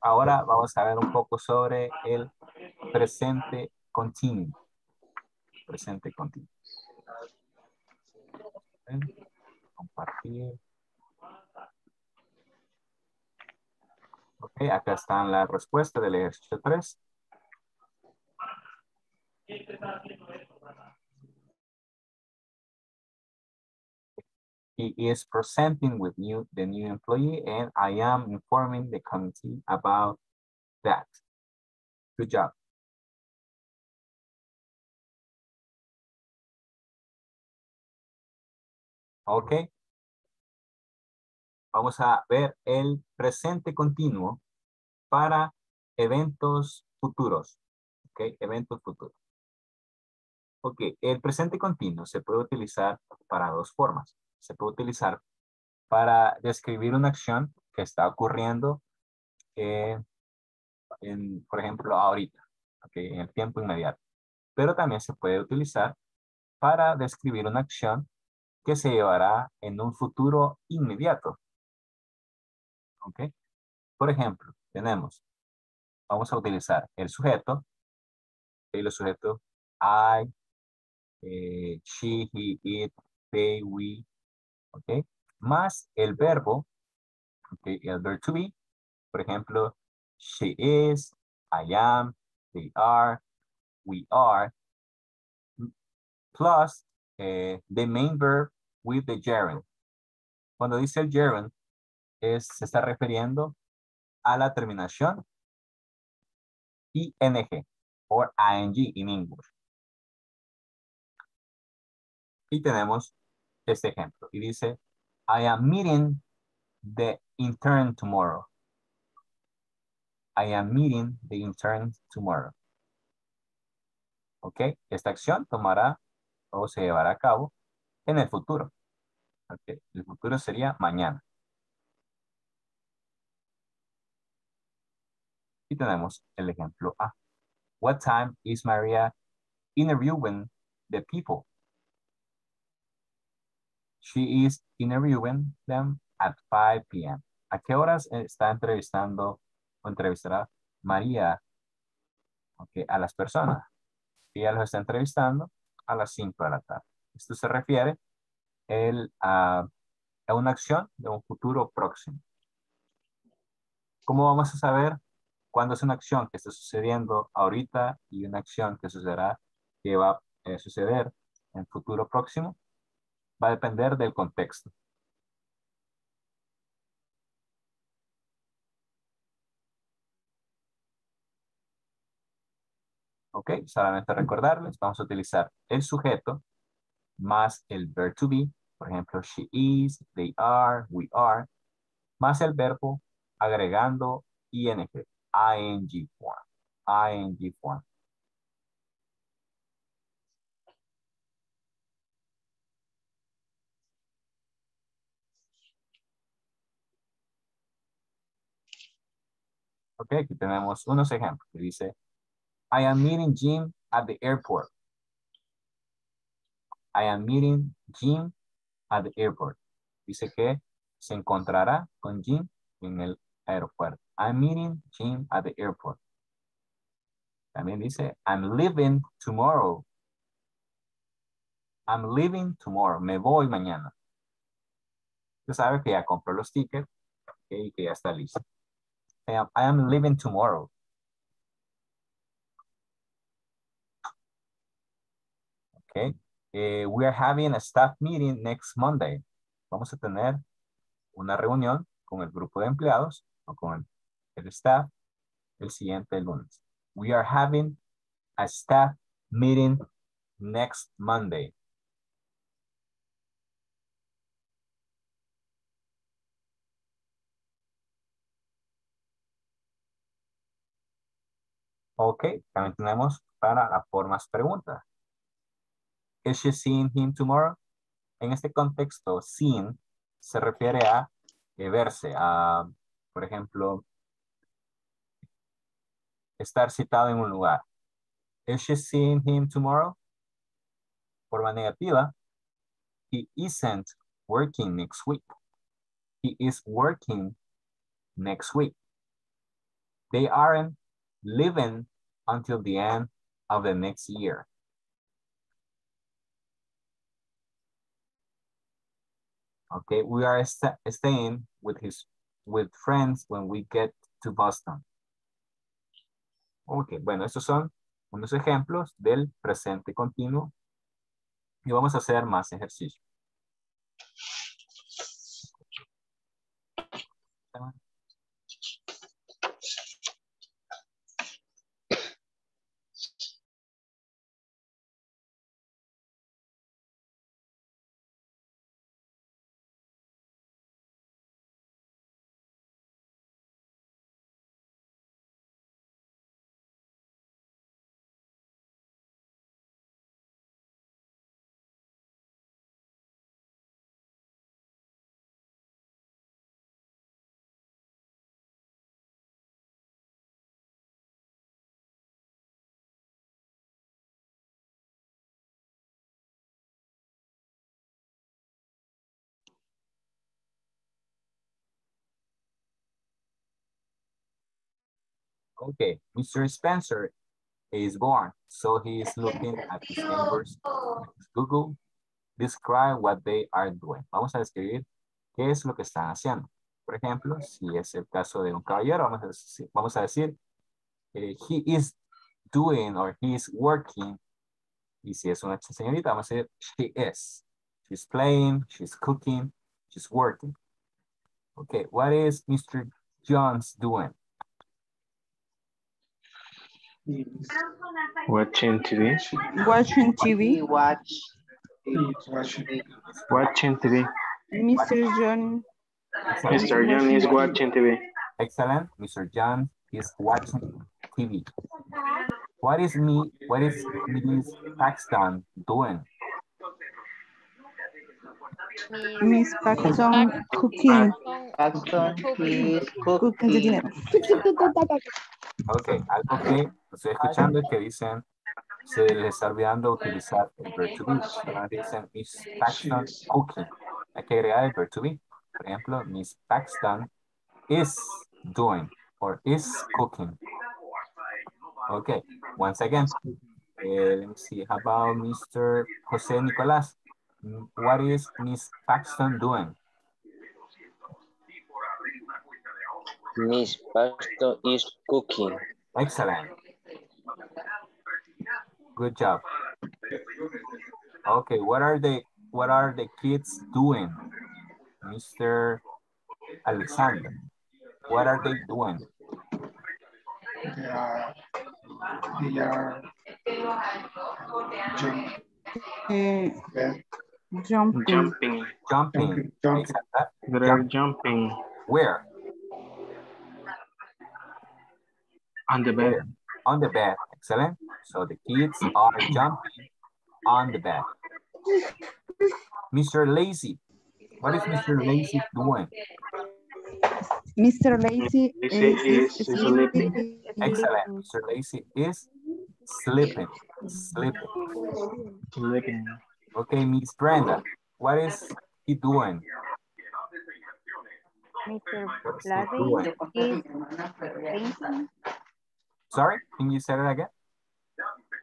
Ahora vamos a ver un poco sobre el presente continuo. Presente continuo. Compartir. Ok, acá están las respuestas del ejercicio tres. He is presenting with new, the new employee, and I am informing the committee about that. Good job. Ok. Vamos a ver el presente continuo para eventos futuros. Ok, eventos futuros. Ok, el presente continuo se puede utilizar para dos formas. Se puede utilizar para describir una acción que está ocurriendo, eh, en, por ejemplo, ahorita, okay, en el tiempo inmediato. Pero también se puede utilizar para describir una acción que se llevará en un futuro inmediato. Okay. Por ejemplo, tenemos, vamos a utilizar el sujeto, y los sujetos I, eh, she, he, it, they, we, okay, más el verbo, okay, el verbo to be, por ejemplo, she is, I am, they are, we are, plus eh, the main verb with the gerund. Cuando dice el gerund, Es, se está refiriendo a la terminación ing o ing en inglés. Y tenemos este ejemplo. Y dice, I am meeting the intern tomorrow. I am meeting the intern tomorrow. Ok, esta acción tomará o se llevará a cabo en el futuro. Okay. El futuro sería mañana. Y tenemos el ejemplo A. What time is Maria interviewing the people? She is interviewing them at five P M ¿A qué horas está entrevistando o entrevistará María okay, a las personas? Ella los está entrevistando a las cinco de la tarde. Esto se refiere el, a, a una acción de un futuro próximo. ¿Cómo vamos a saber cuando es una acción que está sucediendo ahorita y una acción que sucederá, que va a eh, suceder en futuro próximo, va a depender del contexto. Ok, solamente recordarles, vamos a utilizar el sujeto más el verbo to be, por ejemplo, she is, they are, we are, más el verbo agregando ing, ing form, ing form. Ok, aquí tenemos unos ejemplos que dice, I am meeting Jim at the airport. I am meeting Jim at the airport. Dice que se encontrará con Jim en el aeropuerto. I'm meeting Jim at the airport. También dice, I'm leaving tomorrow. I'm leaving tomorrow. Me voy mañana. Usted sabe que ya compró los tickets y que ya está listo. I am, I am leaving tomorrow. Okay. Eh, we are having a staff meeting next Monday. Vamos a tener una reunión con el grupo de empleados o con el staff el siguiente lunes. We are having a staff meeting next Monday. Ok, también tenemos para las formas preguntas. Is she seeing him tomorrow? En este contexto, seeing se refiere a eh, verse, a, por ejemplo, estar citado en un lugar. Is she seeing him tomorrow? Forma negativa, he isn't working next week. He is working next week. They aren't living until the end of the next year. Okay, we are st staying with his with friends when we get to Boston. Ok, bueno, estos son unos ejemplos del presente continuo y vamos a hacer más ejercicio. Okay, Mister Spencer is born, so he is looking at his neighbors. Google, describe what they are doing. Vamos a describir qué es lo que están haciendo. Por ejemplo, si es el caso de un caballero, vamos a decir, vamos a decir eh, he is doing or he is working. Y si es una señorita, vamos a decir she is. She's playing, she's cooking, she's working. Okay, what is Mister Jones doing? Watching T V. Watching T V. Watch. Watching T V. Mister John. Mister John is watching T V. Excellent. Mister John is watching T V. What is me? What is Miss Paxton doing? Miss Paxton cooking. Paxton is cooking the dinner. Ok, algo que estoy escuchando es que dicen, se les está olvidando utilizar el verbo to be. Dicen, Miss Paxton cooking. Hay que agregar el verbo to be. Por ejemplo, Miss Paxton is doing or is cooking. Ok, once again. Eh, let me see, how about Mister Jose Nicolás? What is Miss Paxton doing? Miss Pasto is cooking. Excellent. Good job. Okay, what are the what are the kids doing? Mister Alexander, what are they doing? They are, they are jump, uh, jumping. Jumping. Jumping. Jumping. They are jumping. Where? On the bed. On the bed. Excellent. So the kids are jumping on the bed. Mister Lazy. What is Mister Lazy doing? Mister Lazy is sleeping. Excellent. Mister Lazy is sleeping. Sleeping. Sleeping. Okay, Miss Brenda. What is he doing? Mister Lazy is drinking. Sorry, can you say that again?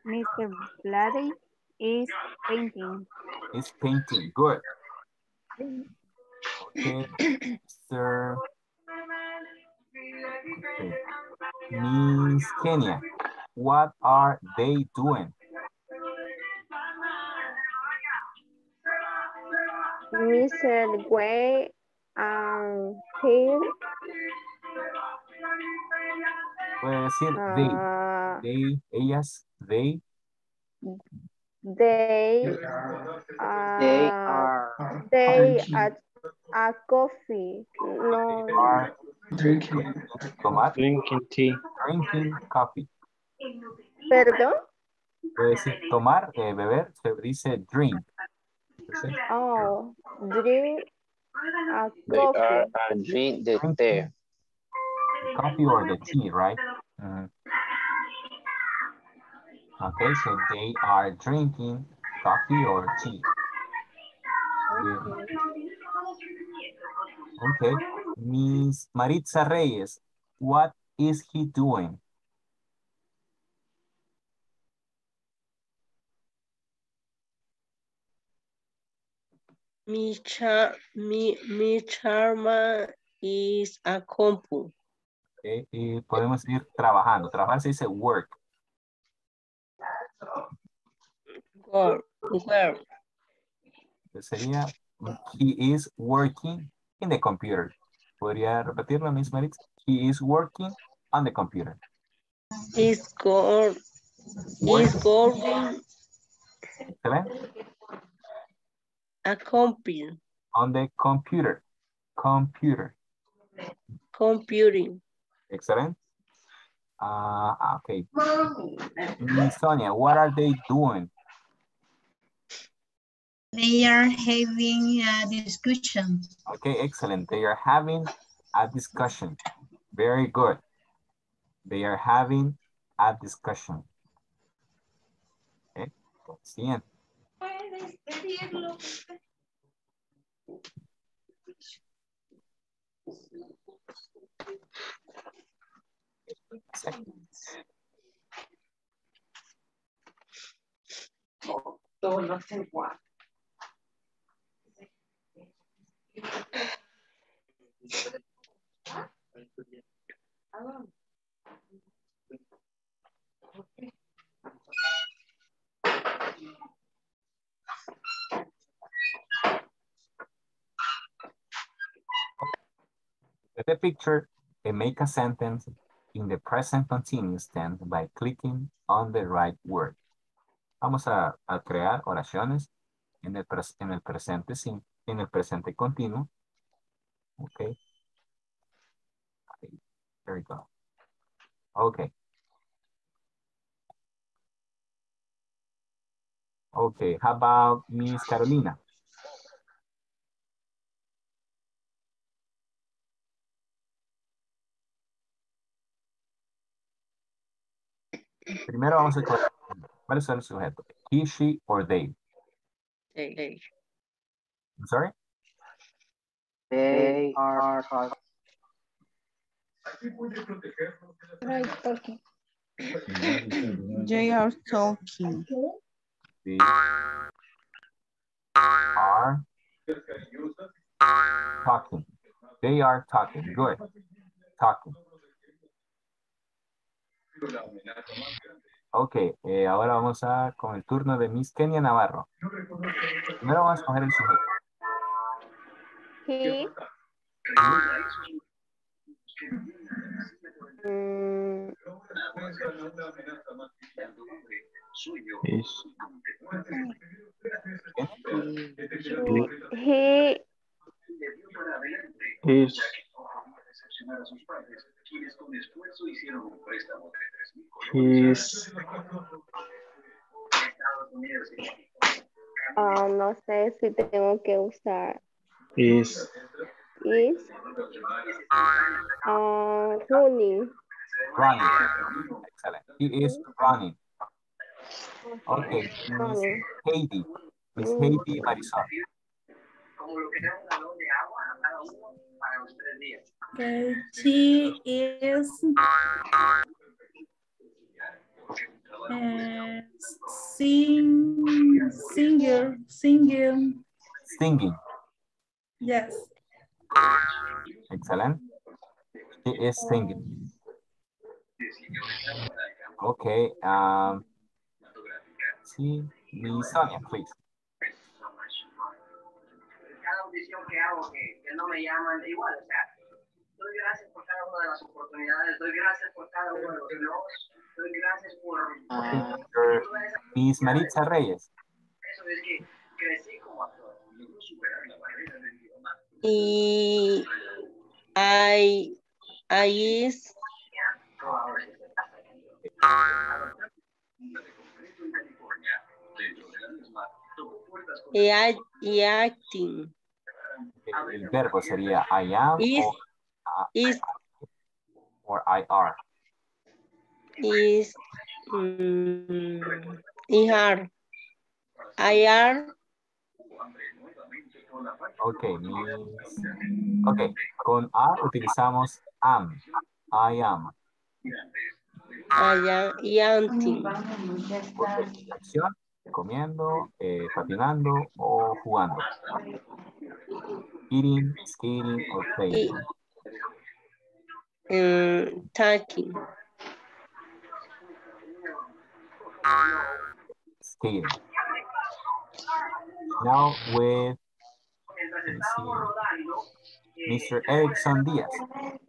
Mister Lazy is painting. Is painting. Good. Okay, Mister Okay. Miss Kenia, what are they doing? Mister Way and Hill. Puede decir they, uh, they, ellas, they. They uh, they are they at a coffee. No. They are drinking. Tomate. Drinking tea. Drinking coffee. Perdón. Puede decir tomar, eh, beber, se dice drink. Entonces, oh, drink a they coffee. Are a drink the tea. Coffee or the tea, right? Mm-hmm. Okay, so they are drinking coffee or tea. Okay, Miss Maritza Reyes, what is he doing? Mi char mi mi charma is a compu. Okay, y podemos ir trabajando. Trabajar se dice work. Work. Work. Sería, he is working in the computer. ¿Podría repetirlo, Miss Maritza? He is working on the computer. He's going. He's going. A computer. On the computer. Computer. Computing. Excellent. Uh, okay. Miss Sonia, what are they doing? They are having a discussion. Okay, excellent. They are having a discussion. Very good. They are having a discussion. Okay, siguiente. The picture and make a sentence in the present continuous tense by clicking on the right word. Vamos a, a crear oraciones en el, pres, en el presente sin, en el presente continuo. Okay. There we go. Okay. Okay. How about Miss Carolina? Primero vamos a ver cuál es el sujeto. He, she, or they. They. they. I'm sorry? They are. Right, talking. They are talking. They are talking. They are talking. Good. taco. Ok, eh, ahora vamos a con el turno de Miss Kenia Navarro. Primero vamos a coger el sujeto. He. Mm. He. He. Is. A sus padres, quienes con esfuerzo hicieron un préstamo de tres mil dólares. Oh, no sé si tengo que usar. Is. Is. Uh, running. Running. Excellent. He is running. Okay. Running. Heidi. Miss Heidi Marisol. Como lo que era un galón de agua a uno para los tres días. Okay, she is uh, sing, singer, singing. Singing. Yes. Excellent. She is singing. Okay. Um, see, Miss Sonia, please. Que hago que, que no me llaman igual, o sea, doy gracias por cada una de las oportunidades, doy gracias por cada uno de los blogs, doy gracias por... Miss uh, Maritza Reyes. Eso es que crecí como actor, logró superar la barrera del idioma. Y... I... I is... Y, I, y acting. El, el verbo sería I am is, or, uh, is, or I are. Is um, I are. I are. Okay. Okay. Con are utilizamos am. I am. I am. Y acting. Acción, comiendo, eh, patinando o jugando. Eating, skating, or playing. Um, talking. Skating. Now with Mister Erickson Díaz.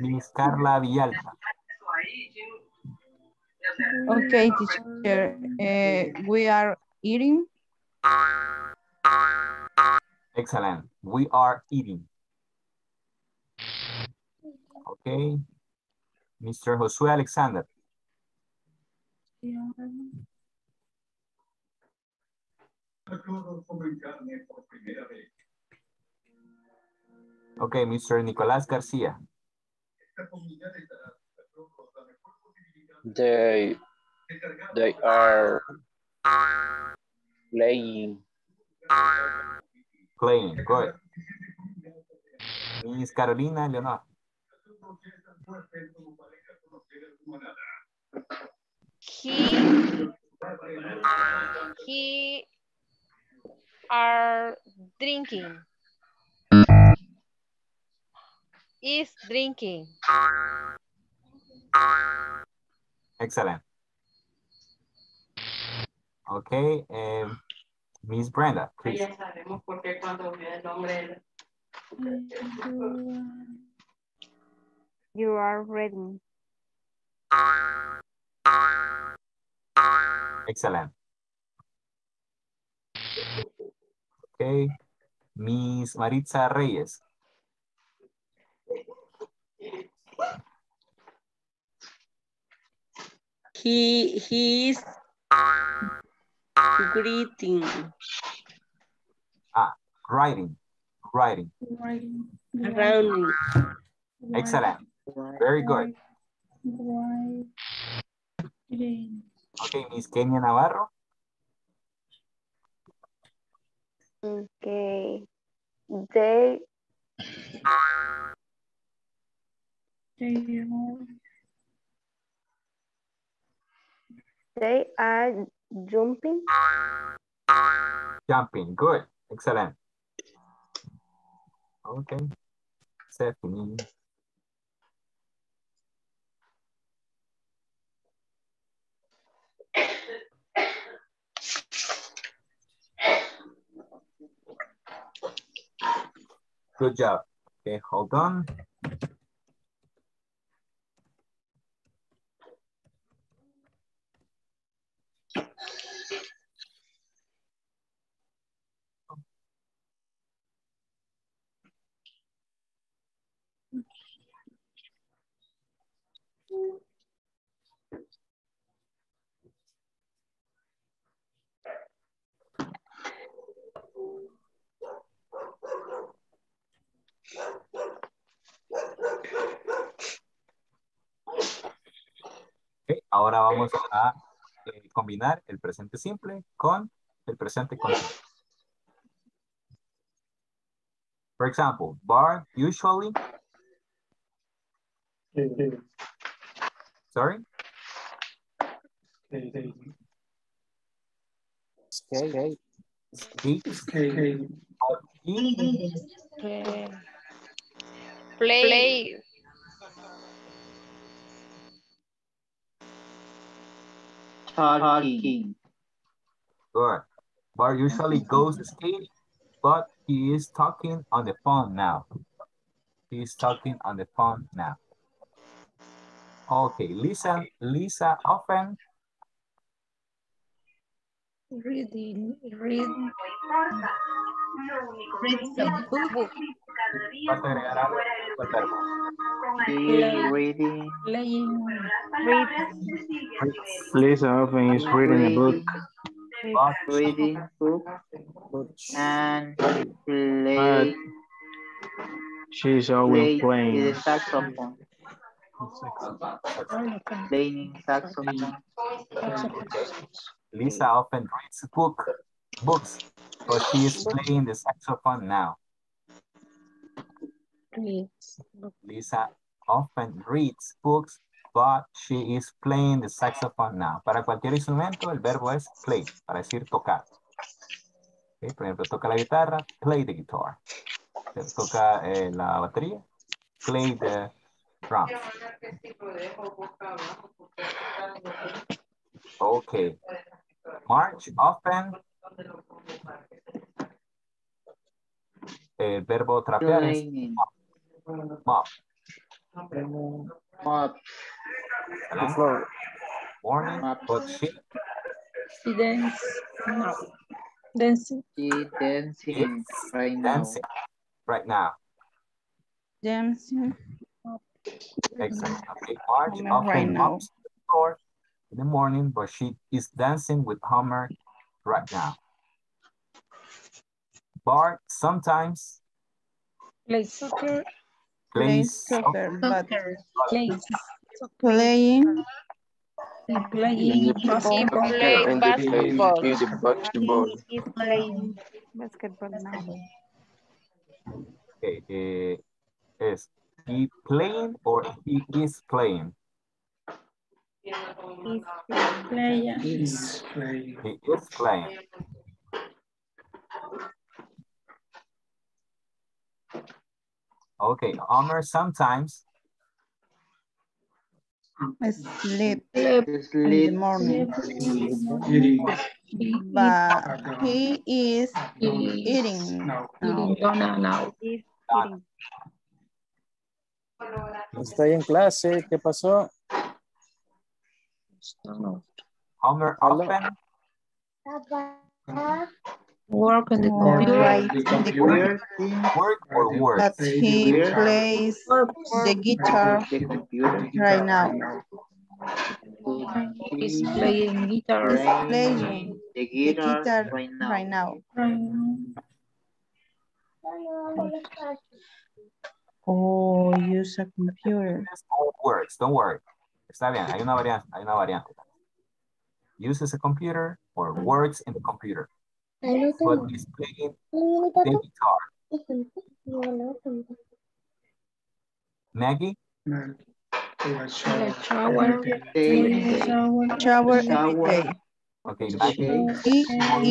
Miss Carla Villalta. Okay, teacher. Uh, we are eating. Excellent. We are eating. Okay. Mister Josué Alexander. Okay, Mister Nicolás García. They, they are playing. Playing, good. Miss Carolina Eleonor. He, he are drinking. Is drinking. Excellent. Okay, um, Miss Brenda, please. Ya sabemos por qué cuando me el nombre. You are ready. Excellent. Okay, Miss Maritza Reyes. He, he is greeting. Ah, writing, writing. Writing. Writing. Excellent. Very good. Okay, Miss Kenia Navarro. Okay. They... They are jumping. Jumping, good. Excellent. Okay. Stephanie. Good job. Okay, hold on. Okay, ahora vamos a eh, combinar el presente simple con el presente continuo. For example, bar usually. Sorry. Okay. Okay. Okay. Play. Play. Talking. Good. Bar usually goes skate, but he is talking on the phone now. He is talking on the phone now. Okay, Lisa. Lisa often reading. Read. Reads a book. Reading. Lisa often is reading a book. Reading a book. And play. She's always playing the saxophone. Playing saxophone. Lisa often reads book, books, but she is playing the saxophone now. Lisa often reads books, but she is playing the saxophone now. Para cualquier instrumento, el verbo es play, para decir tocar. Okay, por ejemplo, toca la guitarra, play the guitar. Toca eh, la batería, play the drum. Okay. March often. El verbo trapear es mop. Mop. Mop. Morning, mop. But she. She dance. No. Dancing. She dancing it's right now. Dancing right now. Dancing. Excellent. Okay. March often mops the floor in the morning, but she is dancing with Homer right now. Bart sometimes plays soccer, plays soccer, but plays playing, playing basketball, playing basketball, playing basketball now. Okay, uh, is he playing or he is playing? He is playing. He is playing. Okay, Homer sometimes sleep in the morning, but he is eating now. Estoy en clase, ¿qué pasó? Homer often work on the computer. Right. The computer. Work or work? But he plays the guitar right now. He's playing guitar. He's playing the guitar, the guitar right now. Right now. Oh, use a computer. Works. Don't worry. Está bien. Hay una variante. Hay una variante. Uses a computer or works in the computer. But he's playing the guitar. Maggie? Shower. Shower every day. Okay, bye. She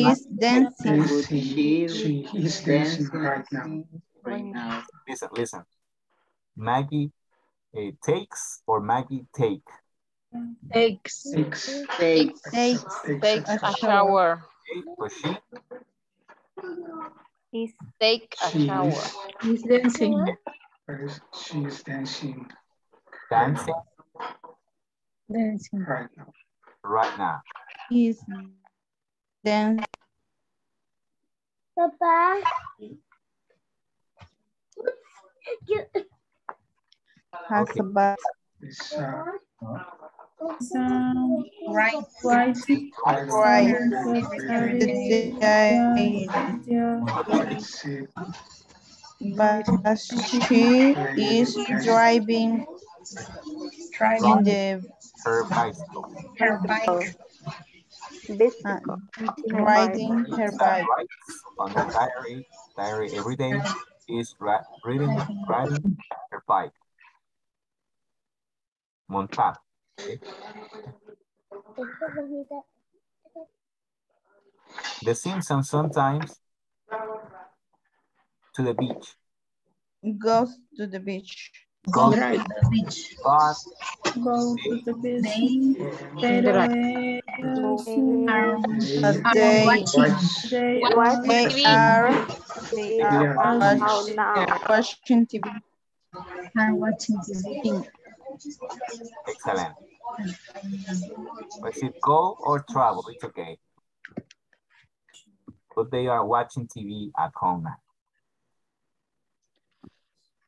is dancing. She, she is dancing right now. Right now. Listen, listen. Maggie uh, takes or Maggie take? Takes. Takes. Takes. Takes. Takes a shower. So she? Is take a she shower. Is, she's dancing. She is dancing. Dancing? Dancing. Right now. Right now. Is dancing. Papa. Has okay. a bath. It's, uh, um, right. Right. Right. Right. But she is driving, driving the her bicycle. Her bike. Uh, riding her bike. On the diary, diary every day is riding, riding her bike. Montar. Okay. The Simpsons sometimes to the beach. Goes to the beach. Go to the beach. Go to the beach. They are watching T V. I'm watching T V. Excellent. Is it go or travel? It's okay. But they are watching T V at home now.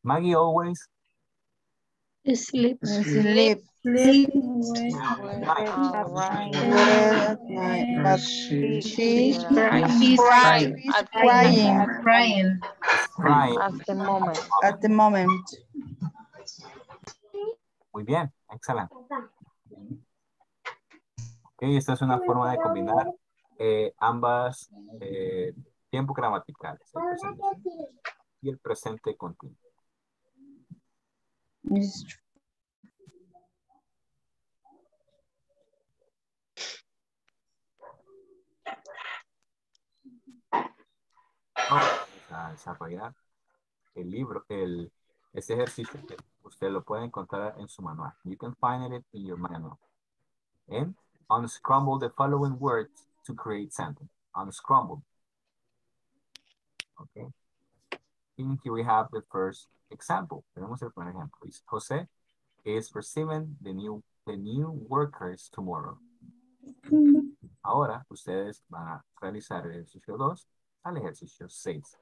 Maggie always sleep. Sleep. Sleep. But she she's crying. Crying. Crying. At the moment. At the moment. Muy bien, excelente. Ok, esta es una forma de combinar eh, ambas eh, tiempos gramaticales, el presente y el presente continuo. Vamos a desarrollar el libro, el este ejercicio que usted lo puede encontrar en su manual. You can find it in your manual. And unscramble the following words to create sentence. Unscramble. Okay. And here we have the first example. Tenemos el primer ejemplo. Jose is receiving the new, the new workers tomorrow. Ahora ustedes van a realizar el ejercicio dos al ejercicio seis.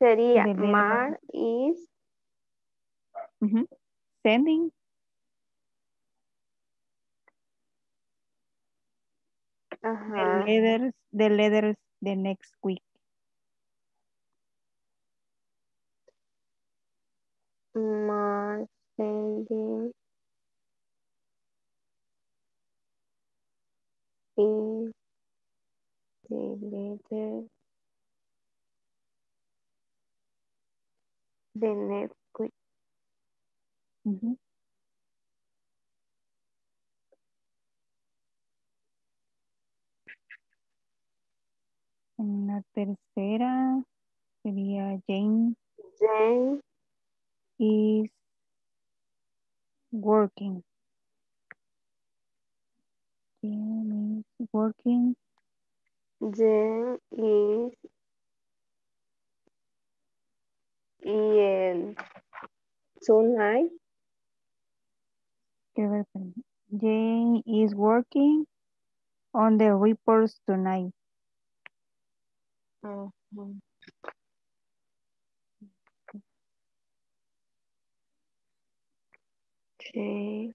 Sería Mar is uh-huh. sending uh-huh. the letters the letters the next week. Mar sending is the letters the next week. Mm-hmm. En la tercera sería Jane. Jane is working. Jane is working. Jane is in tonight. Jane is working on the reports tonight. Mm-hmm. Okay.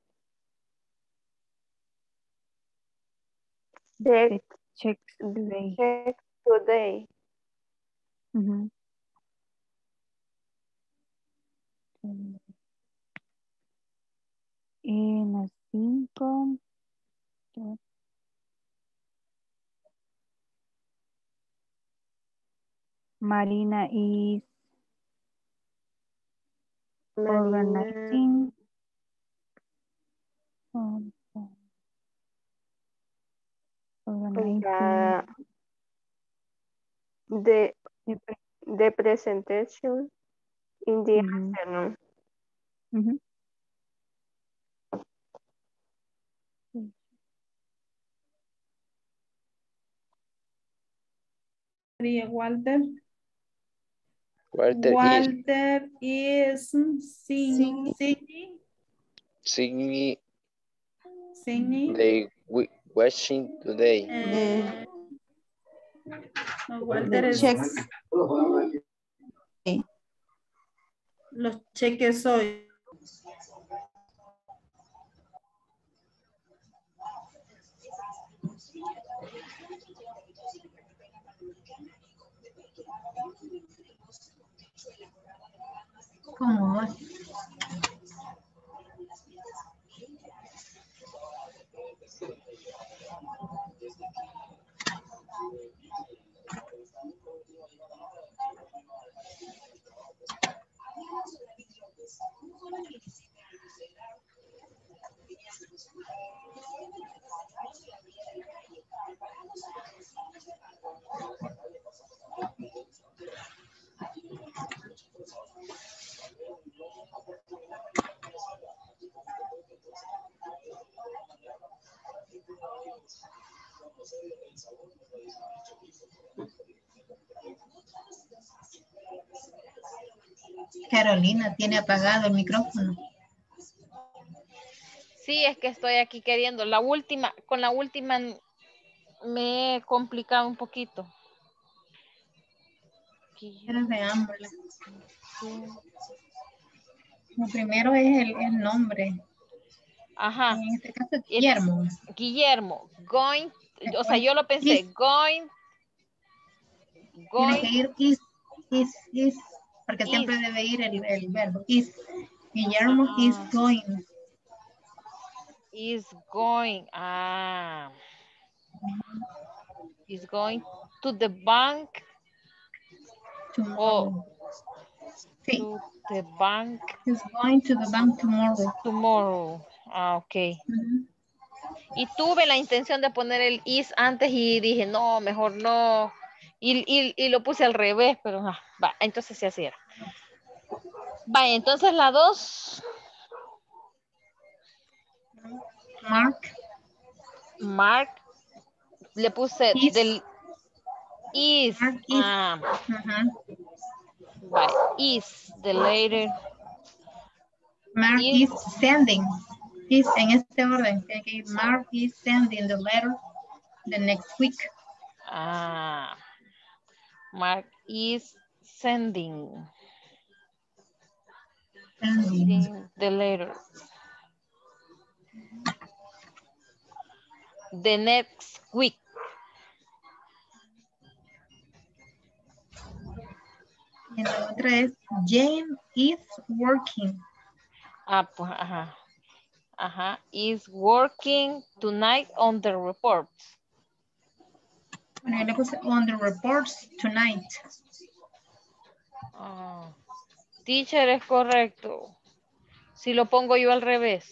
Check, check today. Check today. Mm-hmm. En las cinco. Marina is Marina. Organizing. Oh. Uh, the, the presentation in the mm-hmm. afternoon. Mm-hmm. Walter. Walter, Walter is, is singing. Singing. Singing. Singing. They, we, watching today. Uh, no, Walter es, checks. Okay. Los cheques hoy. ¿Cómo? Carolina, tiene apagado el micrófono. Sí, es que estoy aquí queriendo. La última, con la última me he complicado un poquito. Pero veámosla. Lo primero es el, el nombre. Ajá. En este caso, Guillermo. Guillermo. Going, o sea, yo lo pensé. Is. Going. Going. Tiene que ir is, is, is. Porque is. Siempre debe ir el, el verbo. Is. Guillermo ah. is going. Is going. Ah. Is going to the bank. Tomorrow. Oh. Sí. To the bank. He's going to the bank tomorrow. Tomorrow. Ah, ok. Mm-hmm. Y tuve la intención de poner el is antes y dije, no, mejor no. Y, y, y lo puse al revés, pero ah, va, entonces sí así era. Va, entonces la dos. Mark. Mark. Le puse is. Del Is. Um, mm-hmm. Right. Is the later. Mark is, is sending. Is en este orden. Okay. Mark is sending the letter the next week. Ah. Mark is sending. Sending the letter. The next week. And the other is Jane is working. Ah, pues, ajá. Ajá. Is working tonight on the reports. Bueno, le puse on the reports tonight. Oh. Teacher, es correcto. Si lo pongo yo al revés.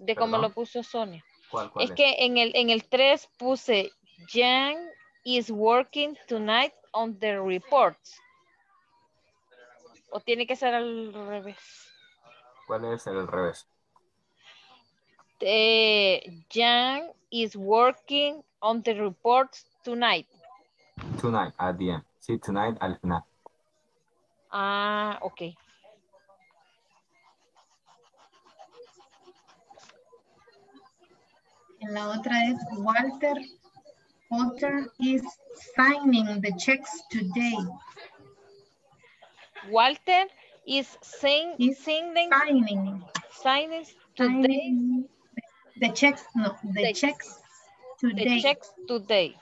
De Perdón. Como lo puso Sonia. ¿Cuál, cuál es, es que en el, en el tres puse Jan is working tonight on the reports. O tiene que ser al revés. ¿Cuál es el revés? Eh, Jan is working on the reports tonight. Tonight, at the end. Sí, tonight, al final. Ah, ok. And la otra es Walter. Walter is signing the checks today. Walter is, sing, is signing, signing, signing today. The checks, no, the, the checks today. The checks today.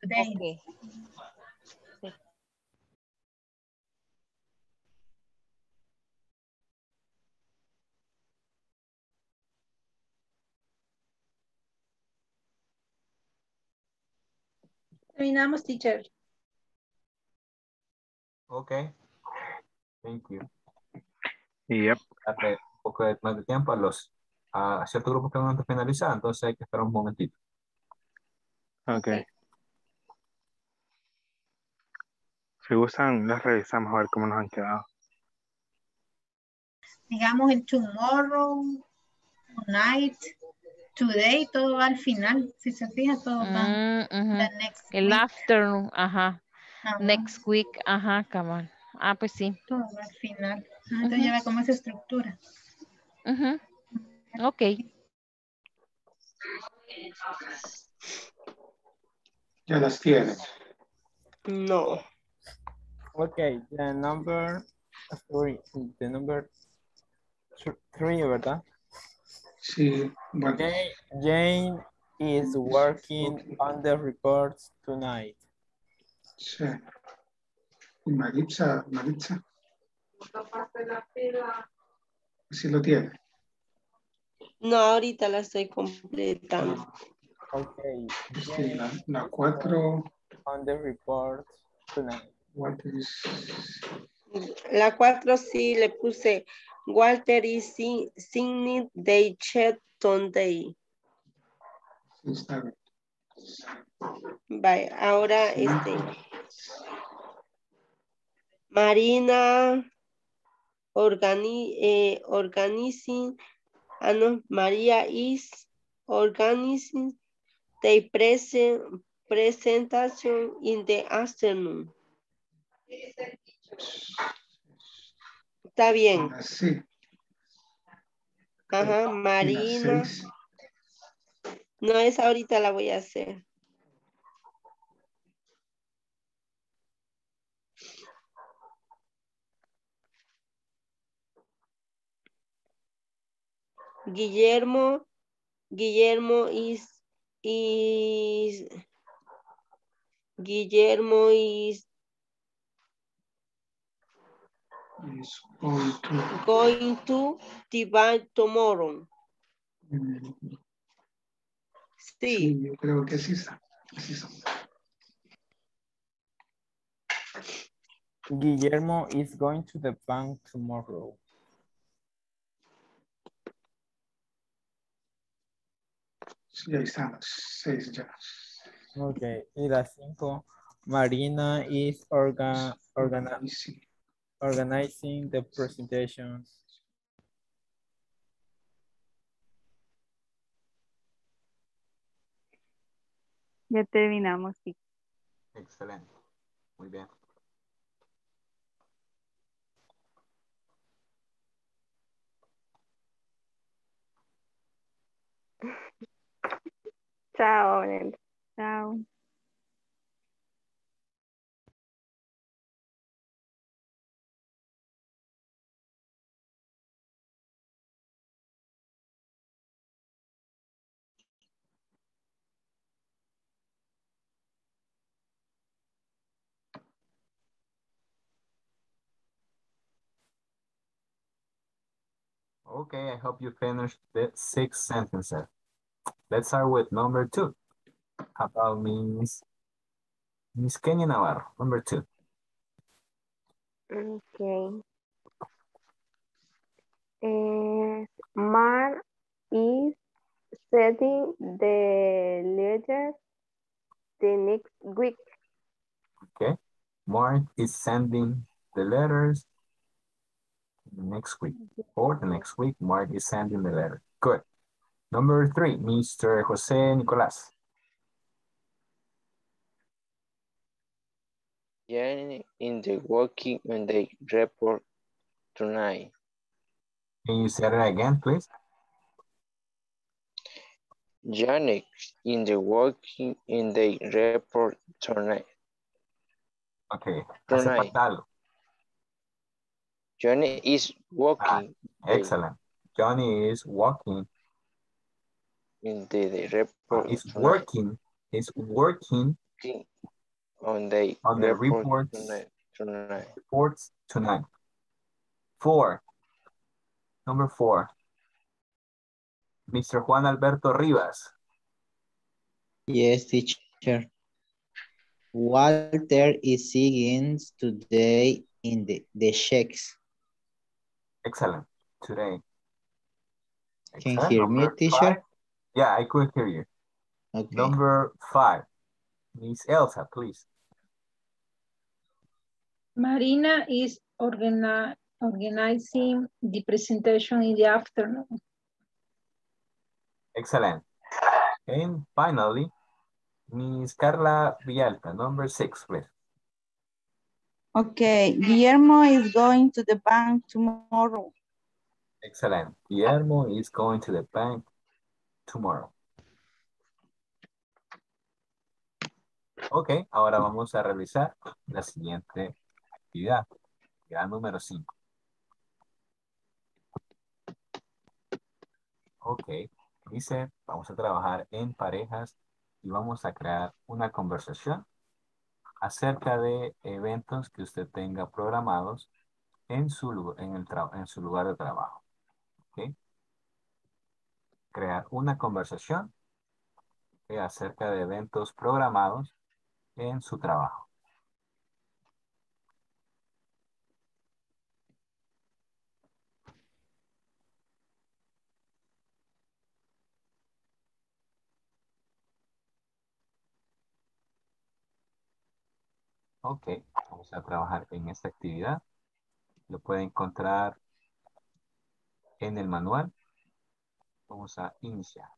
Today. Okay. Terminamos, teacher. Okay. Thank you. Yep. Un poco más de tiempo a los a ciertos grupos que van a finalizar, entonces hay que esperar un momentito. Okay. Si gustan, las revisamos a ver cómo nos han quedado. Digamos el tomorrow, tonight. Today, todo va al final. Si se fija, todo va. Mm, uh-huh. The next el week. Afternoon, ajá. Uh-huh. Next week, ajá, cabal. Ah, pues sí. Todo va al final. Uh-huh. Entonces lleva como esa estructura. Uh-huh. Ok. ¿Ya las tienes? No. Ok, the number three. The number three, ¿verdad? Sí, bueno. Jane, Jane is working okay. on the reports tonight. Sí. Maritza, Maritza. ¿Sí lo tiene? No, ahorita la estoy completando. Ok. Sí, la, la cuatro. On the reports tonight. What is... La cuatro sí le puse... Walter is signing the check today. Está bien. Bye. Ahora este. Marina organi, eh, organizing. Ah, no. Maria is organizing the present, presentation in the afternoon. Está bien. Sí. Ajá, Marina. No, esa ahorita la voy a hacer. Guillermo, Guillermo is, is, Guillermo is, Is going to, going to the bank tomorrow. Mm. Sí. Sí, yo creo que sí. Sí, sí. Guillermo is going to the bank tomorrow. Sí, ahí están las seis ya. Okay, y las cinco. Marina is organ organizing. Organizing the presentations. Ya terminamos, sí. Excelente. Muy bien. Chao, Nel. Chao. Okay, I hope you finished the six sentences. Let's start with number two. How about Miss Miss Kenia Navarro, number two. Okay. Uh, Mark is setting the letters the next week. Okay. Mark is sending the letters next week, or the next week, Mark is sending the letter. Good. Number three, Mister Jose Nicolás. Jan in the working on the report tonight. Can you say that again, please? Janet in the working in the report tonight. Okay. Tonight. Johnny is walking. Ah, excellent. Johnny is walking. In the, the report. Is working. Is working. On the on the report reports tonight. Tonight. Reports tonight. Four. Number four. Mister Juan Alberto Rivas. Yes, teacher. Walter is singing today in the the checks. Excellent. Today. Excellent. Can you hear me, teacher? Yeah, I could hear you. Okay. Number five. Miss Elsa, please. Marina is organi organizing the presentation in the afternoon. Excellent. And finally, Miss Carla Villalta, number six, please. Okay, Guillermo is going to the bank tomorrow. Excellent. Guillermo is going to the bank tomorrow. Ok, ahora vamos a realizar la siguiente actividad, actividad número cinco. Ok, dice, vamos a trabajar en parejas y vamos a crear una conversación acerca de eventos que usted tenga programados en su, en el tra, en su lugar de trabajo. ¿Okay? Crear una conversación eh, acerca de eventos programados en su trabajo. Ok, vamos a trabajar en esta actividad. Lo puede encontrar en el manual. Vamos a iniciar.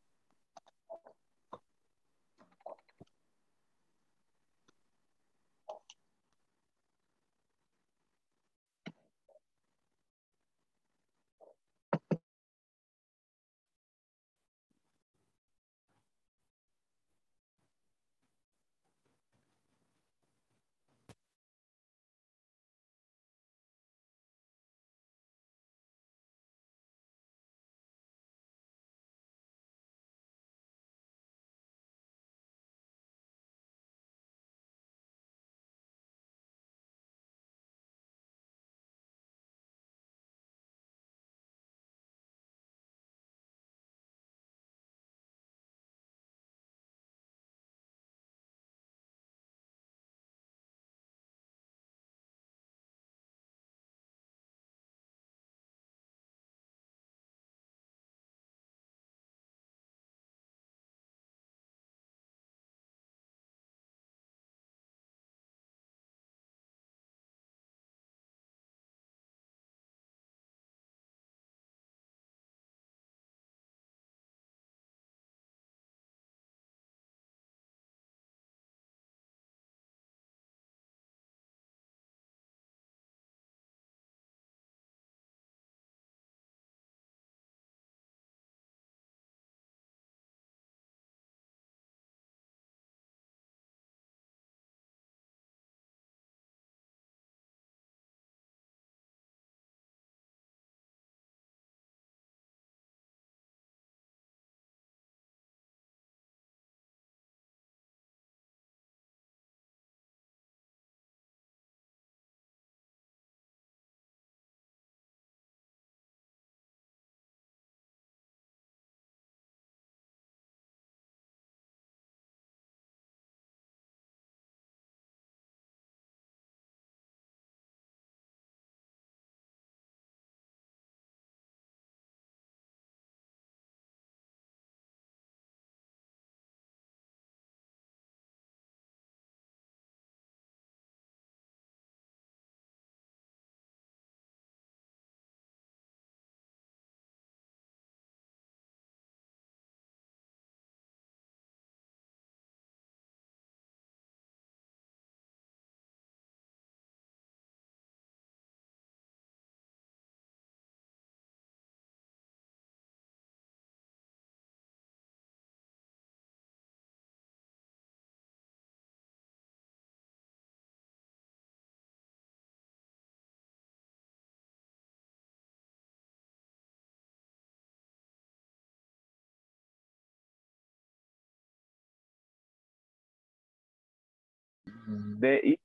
D I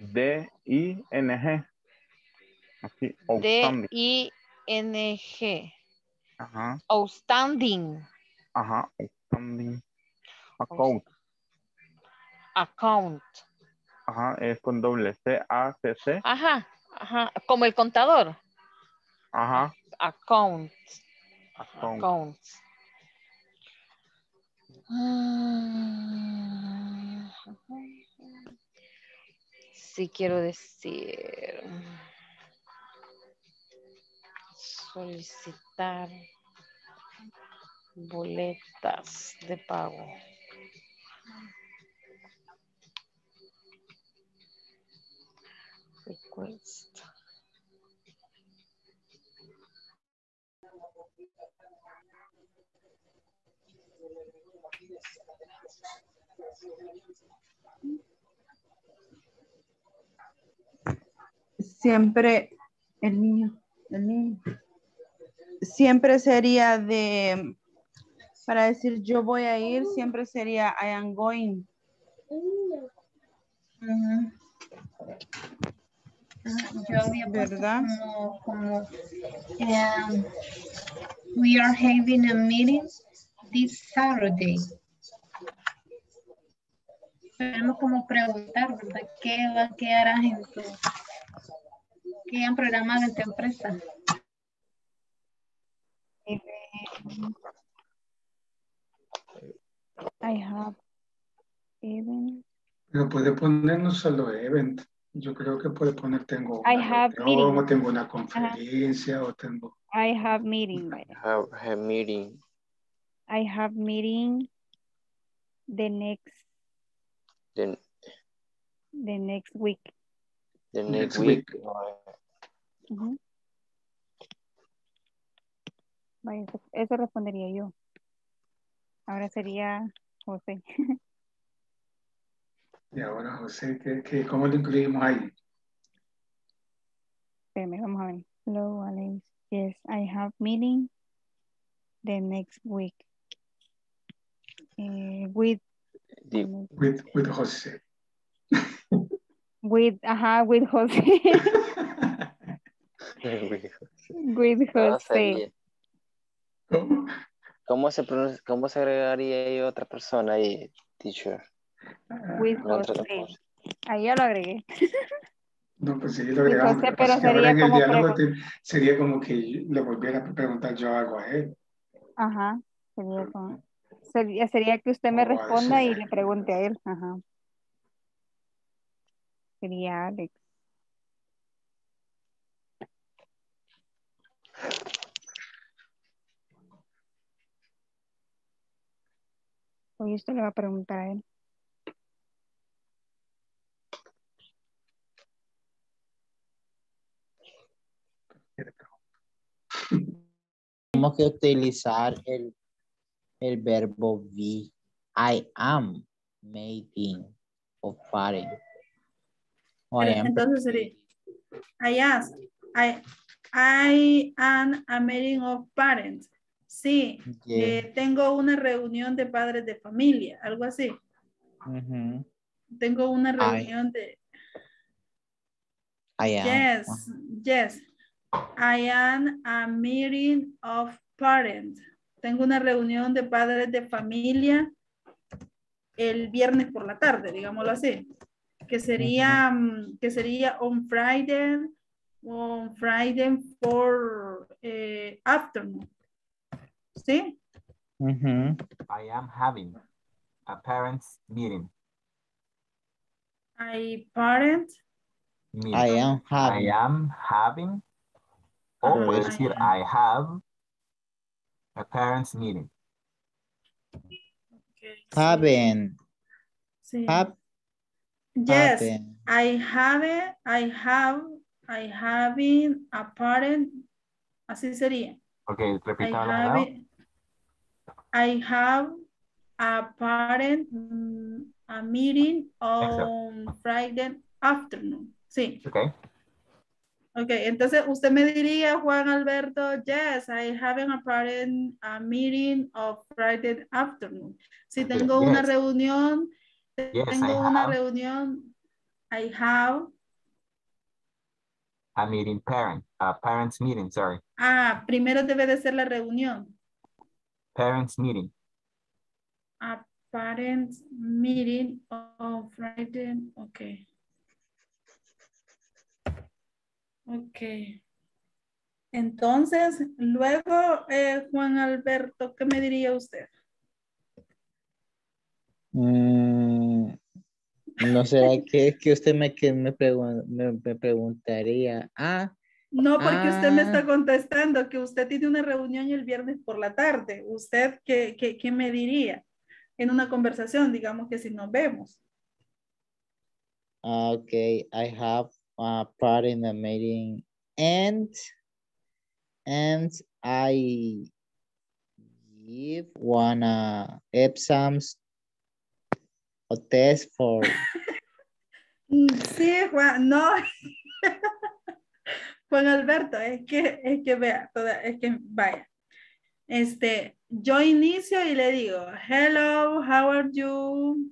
D I N G. Aquí, outstanding. D I N G. Ajá. Outstanding. Ajá, outstanding. Account. Account. Ajá, es con doble C, A, C, C. Ajá, ajá, como el contador. Ajá. Account. Account. Account. Ah, sí, quiero decir. Solicitar boletas de pago. Request. Siempre el niño, el niño. Siempre sería de, para decir yo voy a ir, siempre sería I am going. Uh-huh. Yo había puesto como, como um, we are having a meeting this Saturday. Tenemos como preguntar, ¿verdad? ¿Qué, qué harás en tu, qué han programado en tu empresa? I have event. Lo puede poner no solo event. Yo creo que puede poner tengo I una have reunión, o tengo una conferencia, uh-huh. o tengo... I have meeting. I have, have meeting. I have meeting the next... The, the next week. The next, next week. week. Uh-huh. Eso, eso respondería yo. Ahora sería José. Y ahora José, ¿qué, qué, ¿cómo lo incluimos ahí? Espérame, vamos a ver. Hello, Alex. Yes, I have meeting the next week. Uh, with, the, with with José. With, ajá, with José. With José. ¿Cómo? ¿Cómo se pronuncia, cómo se agregaría ahí otra persona ahí, teacher? With José. Ahí ya lo agregué. No, pues sí, lo agregamos. José, pero sería, en como el diálogo te, sería como que le volviera a preguntar yo algo a él. Ajá. Sería, como, sería, sería que usted me oh, responda y le pregunte a él. Ajá. Sería Alex. Hoy usted le va a preguntar a él. Tenemos que utilizar el, el verbo be. I am making of party. Entonces sería I ask. I, I am a meeting of parents. Sí, yeah. eh, tengo una reunión de padres de familia, algo así. Uh-huh. Tengo una reunión I, de... I am. Yes, yes. I am a meeting of parents. Tengo una reunión de padres de familia el viernes por la tarde, digámoslo así. Que sería, uh-huh. que sería on Friday, on Friday for eh, afternoon. ¿Sí? Mm-hmm. I am having a parents meeting. I parent. Meeting. I am having. I am having. O oh, puede decir I have a parents meeting. Okay. Having. Sí. Have. Yes, having. I have. I have. I having a parent. Así sería. Okay, repita la palabra. I have a parent a meeting on Friday afternoon. Sí. Okay. Okay, entonces usted me diría, Juan Alberto, yes, I have an important uh, meeting of Friday afternoon. Si tengo yes. una reunión, yes, tengo I una have. reunión, I have. A meeting parent, a parents meeting, sorry. Ah, primero debe de ser la reunión. Parents meeting. A parents meeting of Friday, okay. Ok. Entonces, luego, eh, Juan Alberto, ¿qué me diría usted? Mm, no será que, que usted me, que me, pregun me, me preguntaría. Ah, no, porque ah, usted me está contestando que usted tiene una reunión el viernes por la tarde. ¿Usted qué, qué, qué me diría? En una conversación, digamos que si nos vemos. Ok, I have Uh, part in the meeting and and I give one uh, exams or test for sí, Juan, no Juan Alberto, es que es que vea toda, es que vaya este, yo inicio y le digo hello, how are you?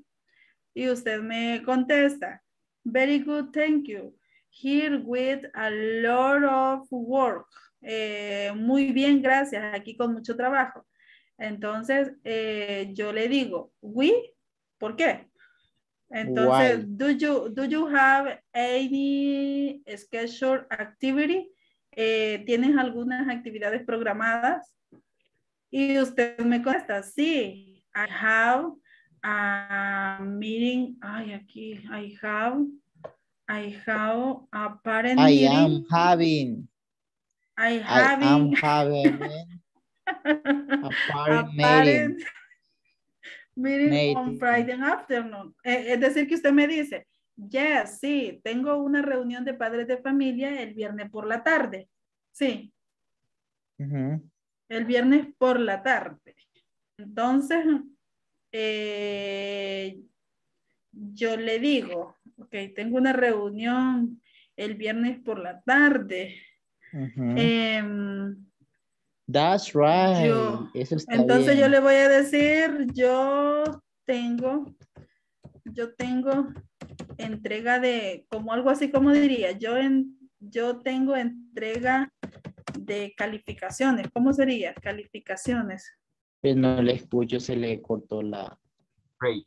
Y usted me contesta very good, thank you. Here with a lot of work. Eh, muy bien, gracias. Aquí con mucho trabajo. Entonces, eh, yo le digo, we, ¿por qué? Entonces, do you, do you have any scheduled activity? Eh, ¿Tienes algunas actividades programadas? Y usted me contesta, sí, I have a meeting. Ay, aquí, I have. I have a parent I meeting. am having. I, having, I am having a parent, a parent meeting. meeting on Friday afternoon. Es decir que usted me dice, yes, sí, tengo una reunión de padres de familia el viernes por la tarde. Sí. Uh-huh. El viernes por la tarde. Entonces, eh, yo le digo, ok, tengo una reunión el viernes por la tarde. Uh-huh. eh, That's right. Yo, Eso está entonces bien. Yo le voy a decir, yo tengo, yo tengo entrega de, como algo así como diría, yo, en, yo tengo entrega de calificaciones. ¿Cómo sería? Calificaciones. Pues no le escucho, se le cortó la... Great.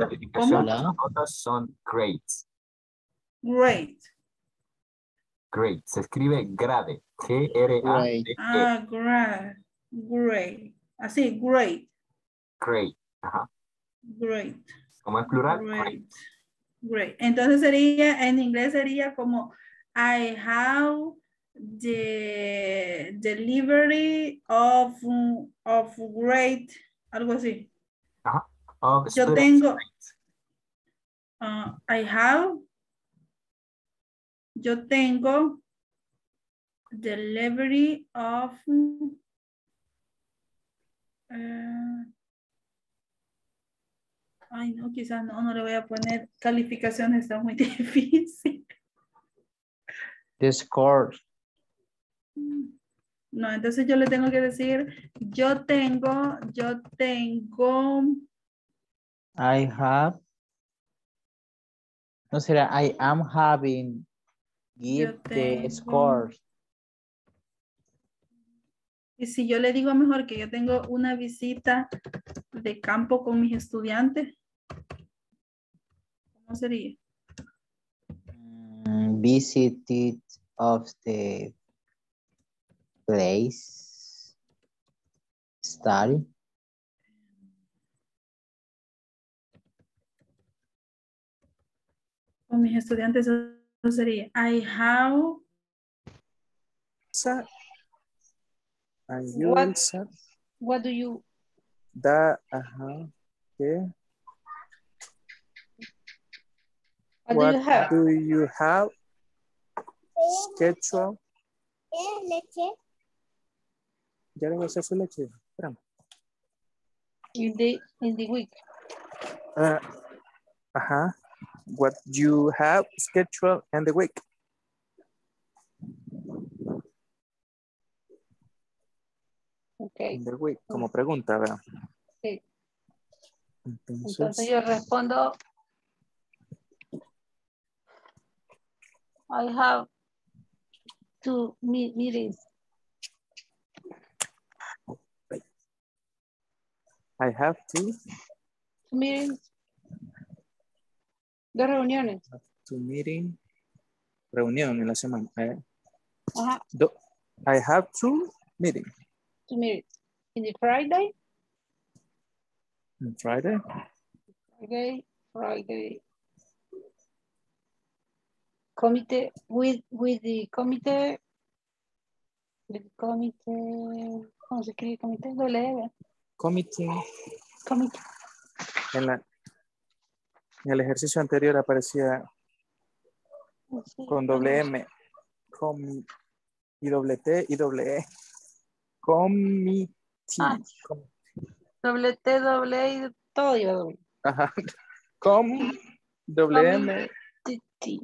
Calificación, las notas son grades. Great. Great. Se escribe grade. G R A D E. Ah, grade. Great. Así, great. Great. Ajá. Great. ¿Cómo es plural? Great. Great. Great. Entonces sería, en inglés sería como I have the delivery of, of great, algo así. Ajá. Yo tengo, uh, I have, yo tengo delivery of, uh, ay no, quizás no, no le voy a poner calificaciones, está muy difícil. The score. No, entonces yo le tengo que decir, yo tengo, yo tengo, I have, no será, I am having, give the score. Y si yo le digo mejor que yo tengo una visita de campo con mis estudiantes, ¿cómo sería? Mm, visited of the place, study. Con mis estudiantes, eso sería I have sir. And you, what, sir? What do you that uh -huh. okay. what, what do you have, do you have? schedule leche ya no sé su leche in the in the week uh, ajá uh -huh. What you have scheduled in the week. Okay. The week, como pregunta, ¿verdad? Sí. Entonces, Entonces yo respondo. I have two meetings. I have two meetings. Dos reuniones. Two meeting. Reunión en la semana. Eh. Ajá. Do, I have two meetings. Two meetings. In the Friday. In Friday. Okay. Friday. Committee with with the committee. The committee. ¿Cómo se escribe comité? Doble. Committee. Committee. En, la, en el ejercicio anterior aparecía sí, con doble M. Com, y doble T y doble E. Committee. Ah, com, doble T, doble E y todo iba doble. Ajá. Com, doble com, M. T, t.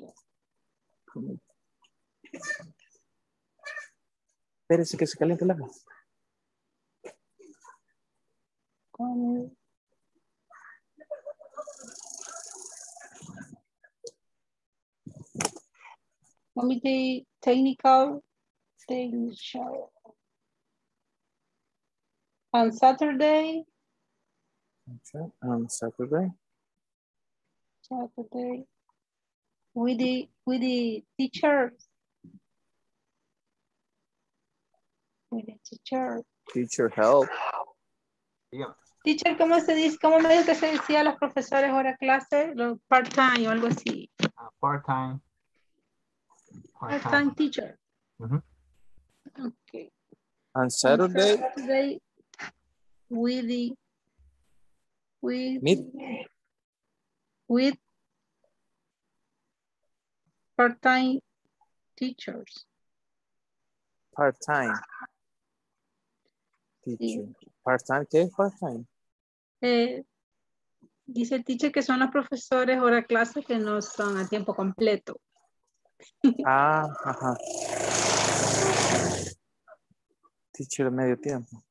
Com. Espérese que se caliente la masa. Committee technical technical on Saturday. Okay, on Saturday. Saturday with the with the teachers. With the teacher. Teacher help. Yeah. Teacher, ¿cómo se dice? ¿Cómo me dijo que se decía a los profesores hora clase? Part-time o algo así. Uh, Part-time. Part-time part teacher. Mm-hmm. Okay. On Saturday. On Saturday with the with Meet. with part-time teachers. Part-time teacher. Sí. Part-time, ¿qué es part-time? Eh, dice el teacher que son los profesores hora clase que no son a tiempo completo. Ah, ajá. Teacher medio tiempo.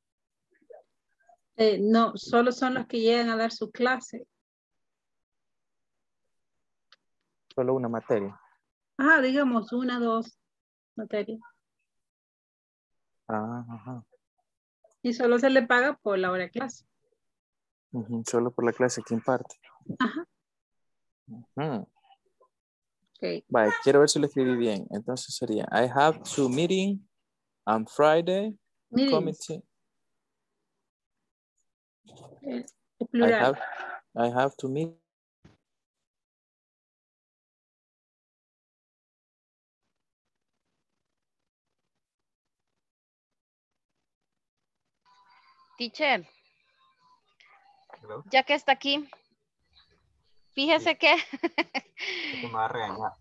Eh, no, solo son los que llegan a dar su clase. Solo una materia. Ah, digamos una, dos materias. Ah, ajá. Y solo se le paga por la hora de clase. Uh-huh. Solo por la clase que imparte. Ajá. Uh-huh. Okay. Vale, quiero ver si lo escribí bien. Entonces sería, I have two meetings on Friday. Meetings. Committee. Plural. I have, I have two meetings. Teacher, ya que está aquí, fíjese sí. que... Me va a regañar.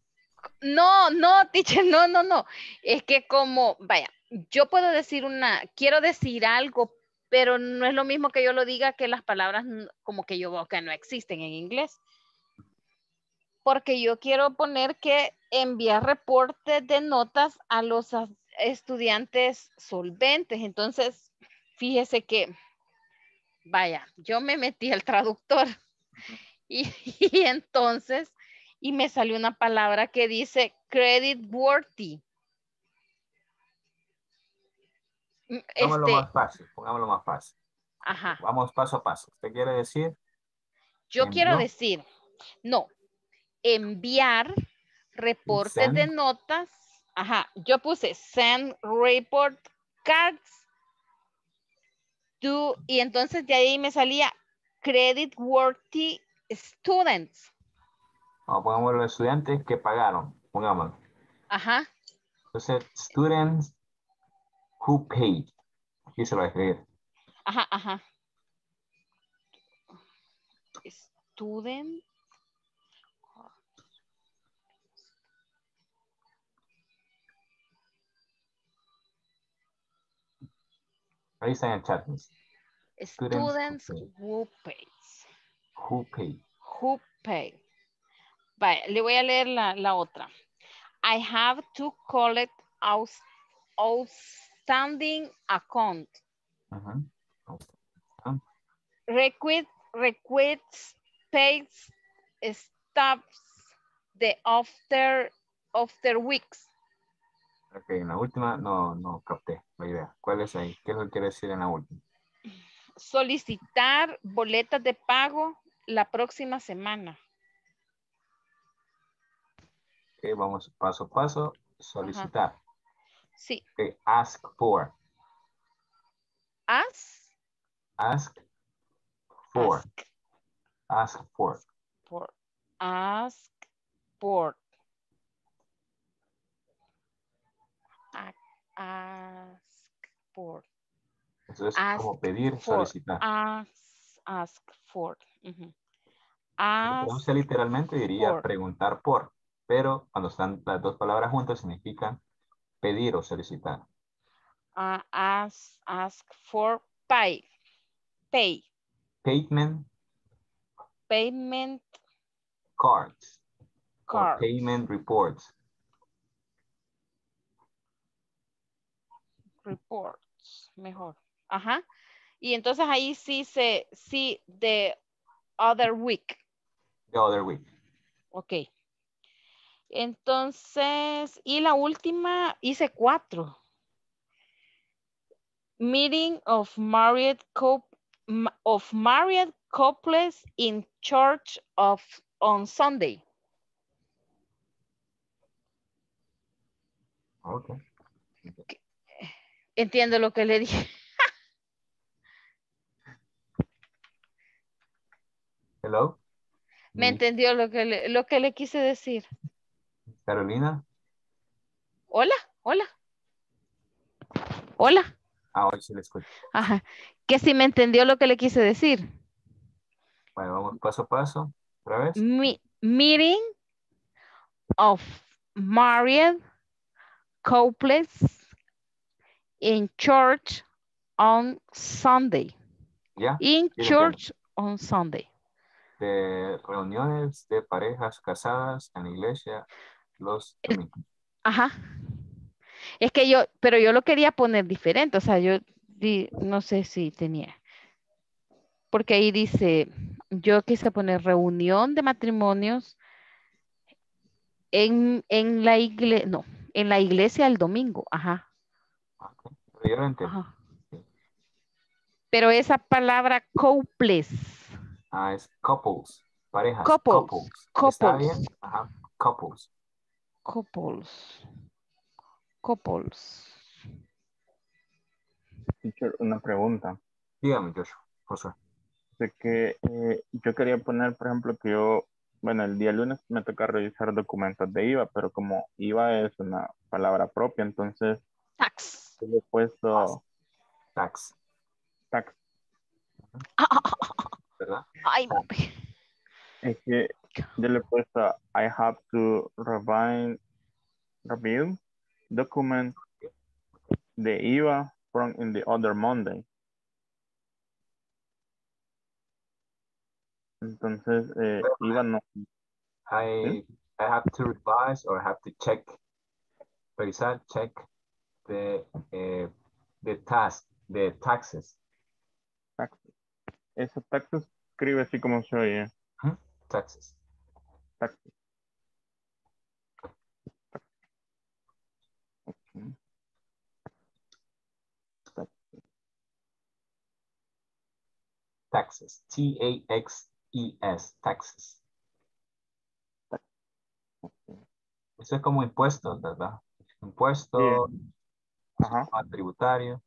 No, no, teacher, no, no, no. Es que como, vaya, yo puedo decir una, quiero decir algo, pero no es lo mismo que yo lo diga que las palabras como que yo veo que no existen en inglés. Porque yo quiero poner que enviar reportes de notas a los estudiantes solventes, entonces... Fíjese que, vaya, yo me metí al traductor y, y entonces, y me salió una palabra que dice credit worthy. Este, pongámoslo más fácil, pongámoslo más fácil. Ajá. Vamos paso a paso. ¿Usted quiere decir? Yo enviar. quiero decir, no, enviar reportes send. de notas. Ajá, yo puse send report cards. Do, y entonces de ahí me salía credit worthy students. Oh, pongamos los estudiantes que pagaron, pongámoslo. Ajá. Entonces, students who paid. Aquí se lo voy a escribir. Ajá, ajá. Student. Ahí está en el chat. Students, Students who pay. Who pay. Who pay. Vale, le voy a leer la, la otra. I have to collect out, outstanding account. Uh-huh. Uh-huh. Request, request pays stops the after after weeks. Ok, en la última no, no capté la idea. ¿Cuál es ahí? ¿Qué es lo que quiere decir en la última? Solicitar boletas de pago la próxima semana. Ok, vamos paso a paso. Solicitar. Ajá. Sí. Okay, ask for. Ask. Ask for. Ask, ask for. for. Ask for. Ask for. Eso es ask como pedir, for, solicitar. Ask, ask for. Uh-huh. Ask literalmente diría for. Preguntar por. Pero cuando están las dos palabras juntas significan pedir o solicitar. Uh, ask, ask for pay. Pay. Payment. Payment. Cards. Cards. Payment reports. Reports, mejor. Ajá. Y entonces ahí sí se, sí, the other week. The other week. Ok. Entonces, y la última, hice cuatro. Meeting of married, of married couples in church of, on Sunday. Ok. Entiendo lo que le dije. Hello. Me ¿Sí? entendió lo que, le, lo que le quise decir. Carolina. Hola, hola. Hola. Ah, hoy sí le escucho. Ajá. Que si me entendió lo que le quise decir. Bueno, vamos paso a paso. Otra vez. Mi meeting of married couples in church on Sunday. Yeah. In sí, church on Sunday. De reuniones de parejas casadas en la iglesia los domingos. Ajá. Es que yo, pero yo lo quería poner diferente. O sea, yo di, no sé si tenía. Porque ahí dice, yo quise poner reunión de matrimonios en, en la iglesia, no, en la iglesia el domingo. Ajá. Ajá. Pero esa palabra couples. Ah, es couples, parejas. Couples. Couples. Couples. ¿Está bien? Ajá. Couples. Couples. Couples. Teacher, una pregunta. Dígame, Joshua, José. De que eh, yo quería poner, por ejemplo, que yo, bueno, el día lunes me toca revisar documentos de I V A, pero como I V A es una palabra propia, entonces... Tax. Yo le he puesto... Tax. Tax. Ah, ah, ah. ¿Verdad? Ay, mami. Es que yo le he puesto I have to review, review document the I V A from in the other Monday. Entonces, eh, I V A no. I, I have to revise or have to check, revisar, check the, eh, the task, the taxes. Taxes. Eso, taxes, escribe así como se oye. ¿Eh? Taxes. Taxes. Okay. Taxes. T A X E S. Taxes. Taxes. Okay. Eso es como impuestos, ¿verdad? Impuesto, sí. Ajá. Tributario.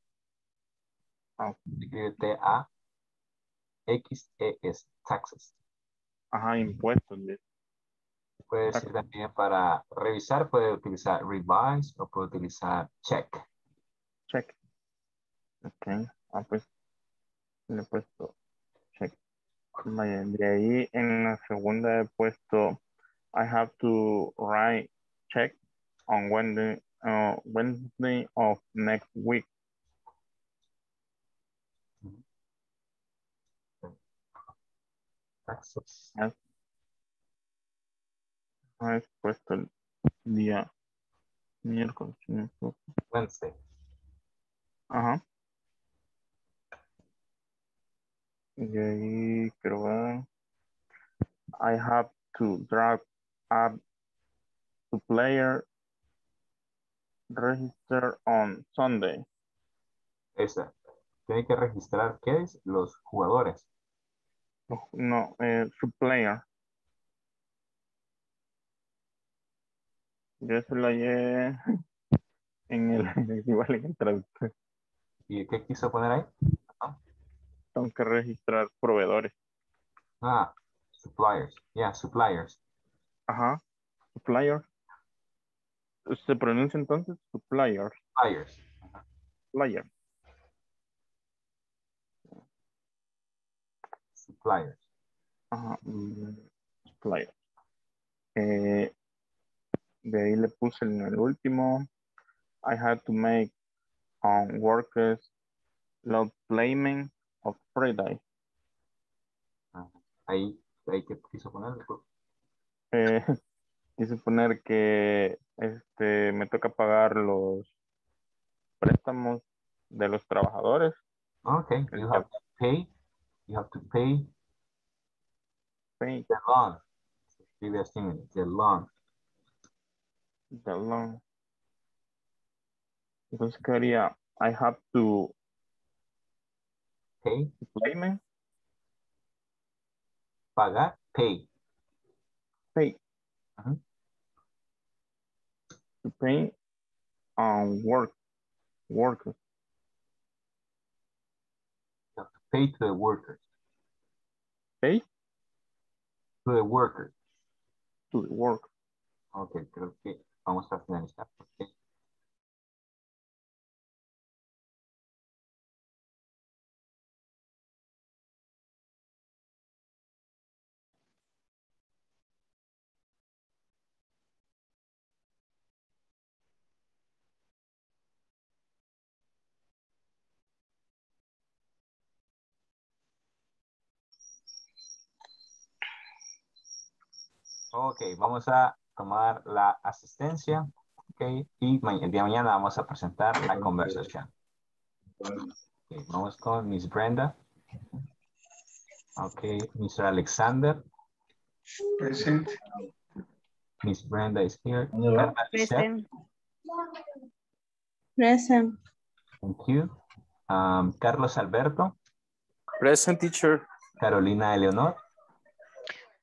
Ah. Escribe T A. X E S, taxes. Ajá, impuestos. Puede taxes. Ser también para revisar, puede utilizar revise o puede utilizar check. Check. Ok, ah, pues le he puesto check. Vaya, de ahí en la segunda he puesto I have to write check on Wednesday, uh, Wednesday of next week. Taxes. Ah, es puesto el día miércoles. Wednesday. Ajá. I have to drag up to player register on Sunday. Esa. Tiene que registrar, ¿qué es? Los jugadores. No, eh, su player. Yo se lo hallé en el, igual en el traductor. ¿Y qué quiso poner ahí? ¿No? Tengo que registrar proveedores. Ah, suppliers. Yeah, suppliers. Ajá, suppliers. ¿Se pronuncia entonces? Suppliers. Suppliers. Suppliers. Suppliers. Ajá, suppliers. Eh, de ahí le puse en el último. I had to make um, workers load payment of Friday. Ah, ahí, ahí que quiso poner. Eh, quiso poner que este, me toca pagar los préstamos de los trabajadores. Okay, you have to pay. You have to pay. Pay. The loan. The loan. The loan. Entonces, ¿qué haría? I have to pay. Payment. Pagar. Pay. Pay. Uh-huh. To pay on work. Workers. You have to pay to the workers. Pay? To the workers. To the work. Ok, creo que vamos a finalizar. Okay. Ok, vamos a tomar la asistencia, okay, y el día de mañana vamos a presentar la conversación. Okay, vamos con Miss Brenda. Ok, mister Alexander. Present. Miss Brenda is here. No. Present. Present. Thank you. Um, Carlos Alberto. Present, teacher. Carolina Eleonor.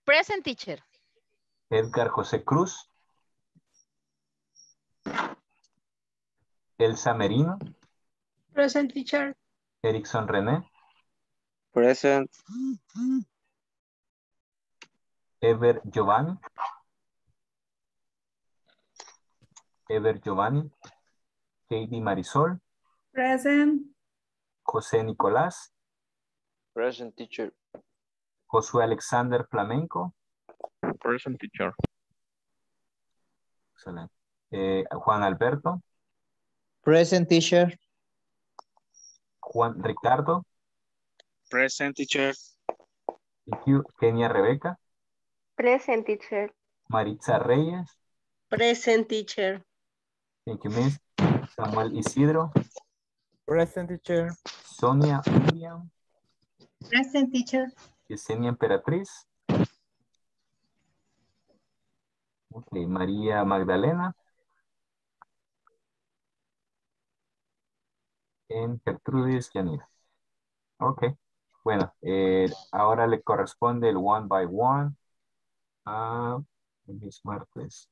Present, teacher. Edgar José Cruz. Elsa Merino. Present, teacher. Erickson René. Present. Ever Giovanni. Ever Giovanni. Heidi Marisol. Present. Jose Nicolás. Present, teacher. Josué Alexander Flamenco. Present, teacher. Excellent. Eh, Juan Alberto. Present, teacher. Juan Ricardo. Present, teacher. Thank you. Kenia Rebeca. Present, teacher. Maritza Reyes. Present, teacher. Thank you, miss. Samuel Isidro. Present, teacher. Sonia Miriam. Present, teacher. Yesenia Emperatriz. Okay, Maria Magdalena. En Gertrudis Yanira. Ok, bueno, eh, ahora le corresponde el one by one a Miss Martes.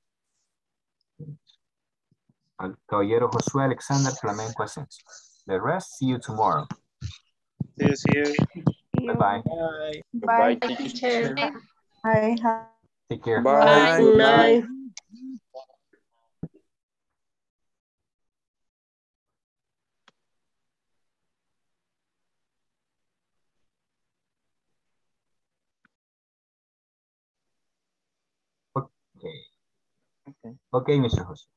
Al caballero Josué Alexander Flamenco Asensio. The rest, see you tomorrow. See you. Bye-bye. Bye, teacher. Bye. Take care. Bye. Bye. Bye. Okay. Okay. Okay, mister José.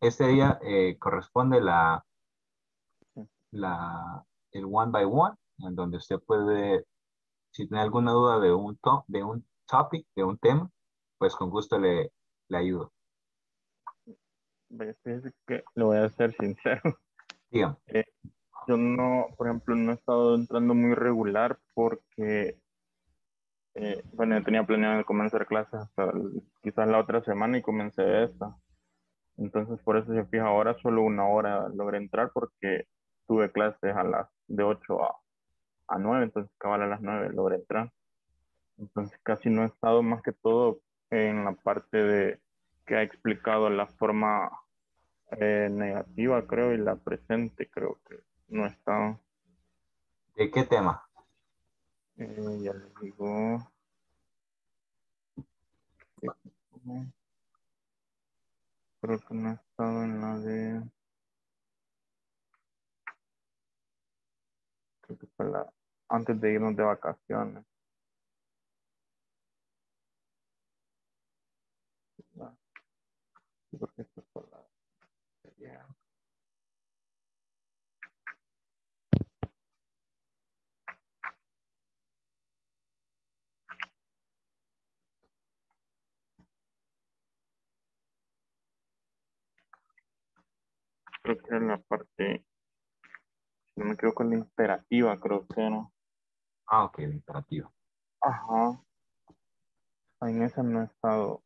Este día eh, corresponde la, la, el one by one, en donde usted puede, si tiene alguna duda de un top, de un topic, de un tema, pues con gusto le, le ayudo. Fíjese que lo voy a ser sincero. Dígame. Eh, yo no, por ejemplo, no he estado entrando muy regular porque, eh, bueno, yo tenía planeado comenzar clases hasta el, quizás la otra semana y comencé esta. Entonces, por eso se fija ahora, solo una hora logré entrar porque tuve clases a las de ocho a nueve, entonces cabal a las nueve logré entrar. Entonces, casi no he estado más que todo en la parte de que ha explicado la forma eh, negativa, creo, y la presente, creo que no he estado. ¿De qué tema? Eh, ya les digo. Creo que no he estado en la de... Creo que fue la... antes de irnos de vacaciones. Porque esto es por la... yeah. Creo que era la parte, si no me equivoco, con la imperativa, creo que no. Ah, ok, la imperativa. Ajá. En esa no he estado.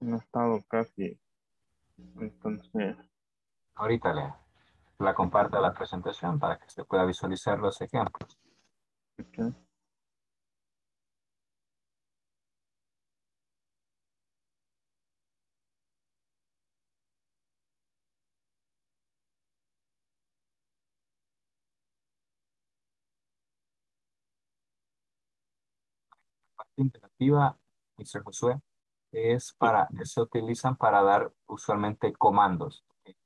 No he estado casi, entonces... Ahorita le, la comparto la presentación para que se pueda visualizar los ejemplos. Okay. La parte interactiva, dice Josué, es para, se utilizan para dar usualmente comandos, ¿okay?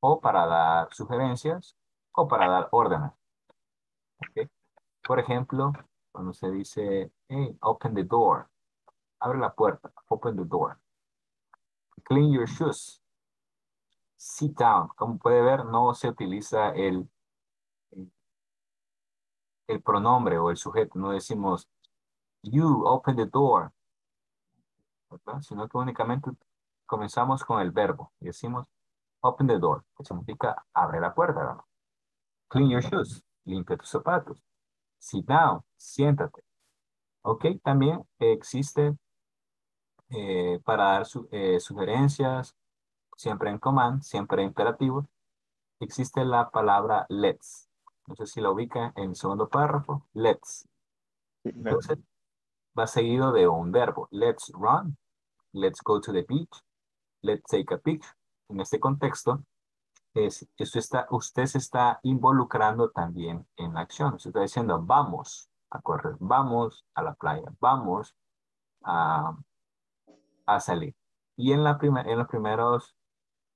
O para dar sugerencias o para dar órdenes, ¿okay? Por ejemplo, cuando se dice, hey, open the door, abre la puerta, open the door, clean your shoes, sit down. Como puede ver, no se utiliza el, el pronombre o el sujeto, no decimos, you open the door, ¿verdad? Sino que únicamente comenzamos con el verbo y decimos open the door, que significa abre la puerta, ¿verdad? Clean your shoes, limpia tus zapatos. Sit down, siéntate. Ok, también existe eh, para dar su, eh, sugerencias, siempre en command, siempre en imperativo, existe la palabra let's. No sé si la ubica en el segundo párrafo, let's. Entonces, va seguido de un verbo. Let's run. Let's go to the beach. Let's take a picture. En este contexto, es, esto está, usted se está involucrando también en la acción. Usted está diciendo, vamos a correr, vamos a la playa, vamos a, a salir. Y en, la primer, en, los primeros,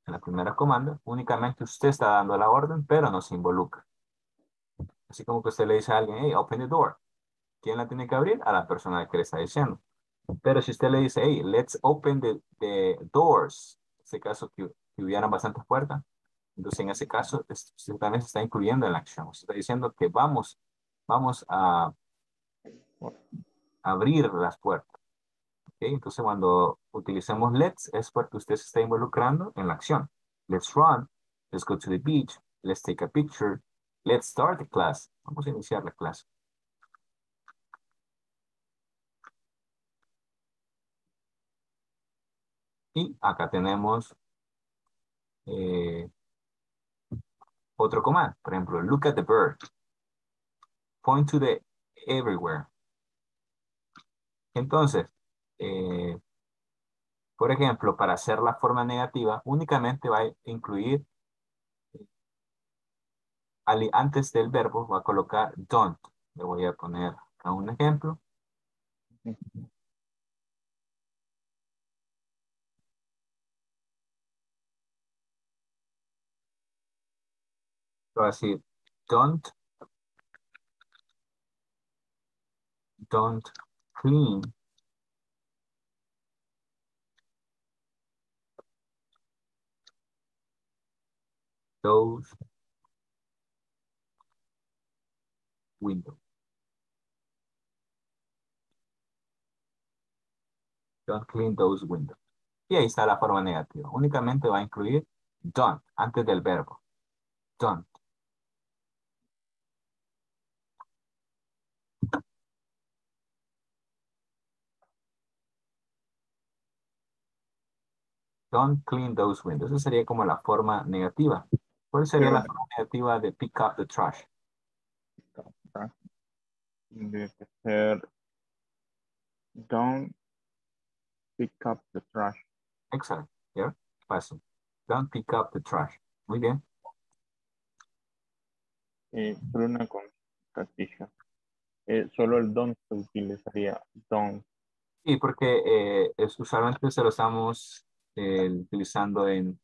en la primera comanda, únicamente usted está dando la orden, pero no se involucra. Así como que usted le dice a alguien, hey, open the door. ¿Quién la tiene que abrir? A la persona que le está diciendo. Pero si usted le dice, hey, let's open the, the doors, en ese caso que, que hubieran bastantes puertas, entonces en ese caso usted también se está incluyendo en la acción. Usted está diciendo que vamos, vamos a abrir las puertas. ¿Okay? Entonces cuando utilicemos let's es porque usted se está involucrando en la acción. Let's run, let's go to the beach, let's take a picture, let's start the class. Vamos a iniciar la clase. Y acá tenemos eh, otro comando. Por ejemplo, look at the bird. Point to the everywhere. Entonces, eh, por ejemplo, para hacer la forma negativa, únicamente va a incluir, al, antes del verbo, va a colocar don't. Le voy a poner acá un ejemplo. Voy a decir, don't, don't clean those windows. Don't clean those windows. Y ahí está la forma negativa. Únicamente va a incluir don't antes del verbo. done. Don't clean those windows. Esa sería como la forma negativa. ¿Cuál sería yeah. la forma negativa de pick up the trash? Don't pick up the trash. Exacto. Yeah. Paso. Don't pick up the trash. Muy bien. Eh, Bruna con Castillo. Eh, solo el don't se utilizaría. Don't. Sí, porque eh, es, usualmente se lo usamos eh, utilizando en...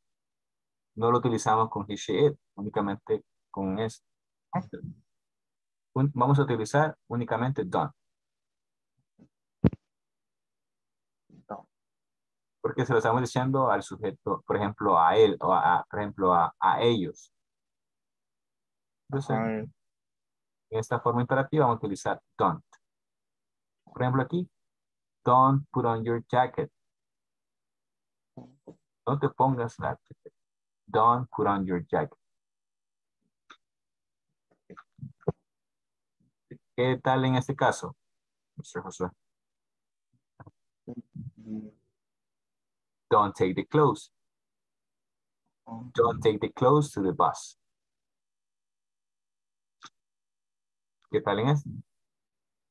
No lo utilizamos con he, she, it, únicamente con esto. Un, vamos a utilizar únicamente don't. Porque se lo estamos diciendo al sujeto, por ejemplo, a él, o a, por ejemplo, a, a ellos. Entonces, en esta forma imperativa vamos a utilizar don't. Por ejemplo, aquí, don't put on your jacket. No te pongas la jacket. Don't put on your jacket. ¿Qué tal en este caso, mister Josué? Don't take the clothes. Don't take the clothes to the bus. ¿Qué tal en este?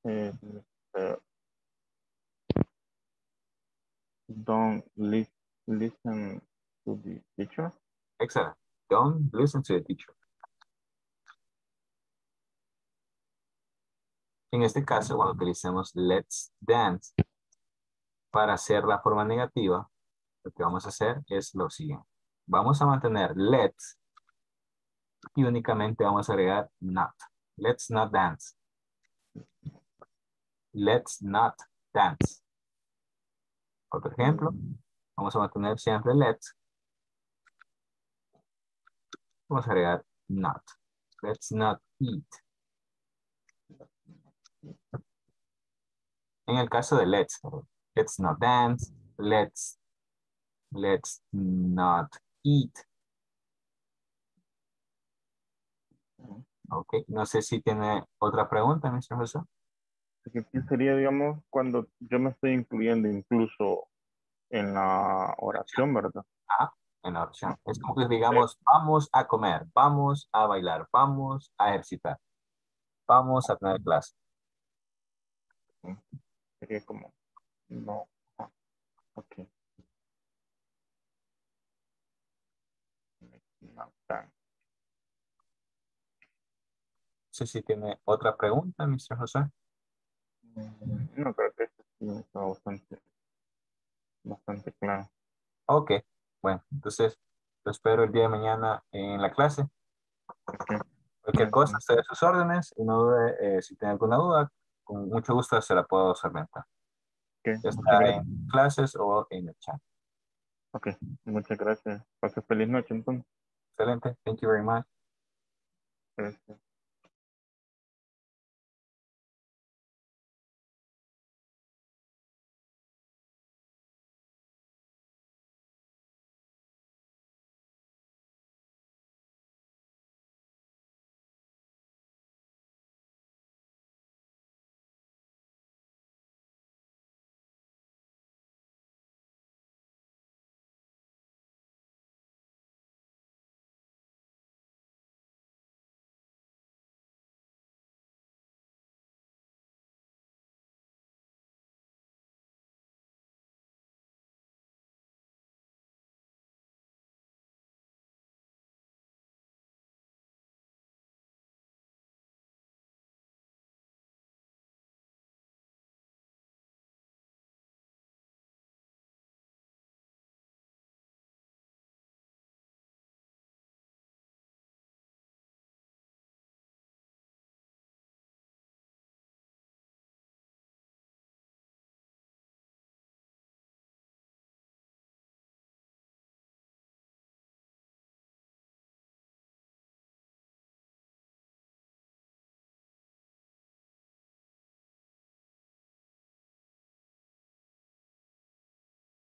Mm, uh, don't li listen to the teacher. Excellent. Don't listen to the teacher. En este caso, cuando utilicemos let's dance para hacer la forma negativa, lo que vamos a hacer es lo siguiente. Vamos a mantener let's y únicamente vamos a agregar not. Let's not dance. Let's not dance. Otro ejemplo. Vamos a mantener siempre let's. Vamos a agregar not. Let's not eat. En el caso de let's. Let's not dance. Let's Let's not eat. Ok, no sé si tiene otra pregunta, mister José. ¿Qué sería, digamos, cuando yo me estoy incluyendo incluso en la oración, verdad? Ah, en la oración. Es como que digamos, vamos a comer, vamos a bailar, vamos a ejercitar, vamos a tener clase. Sería como, no, ok. No sé si tiene otra pregunta, mister José. No, creo que esto está bastante, bastante claro. Ok, bueno, entonces lo espero el día de mañana en la clase. Okay. Cualquier cosa, esté a sus órdenes y no dude, eh, si tiene alguna duda, con mucho gusto se la puedo solventar. Okay. Ya está okay. En clases o en el chat. Ok, muchas gracias. Pase feliz noche entonces. Excelente, thank you very much. Gracias.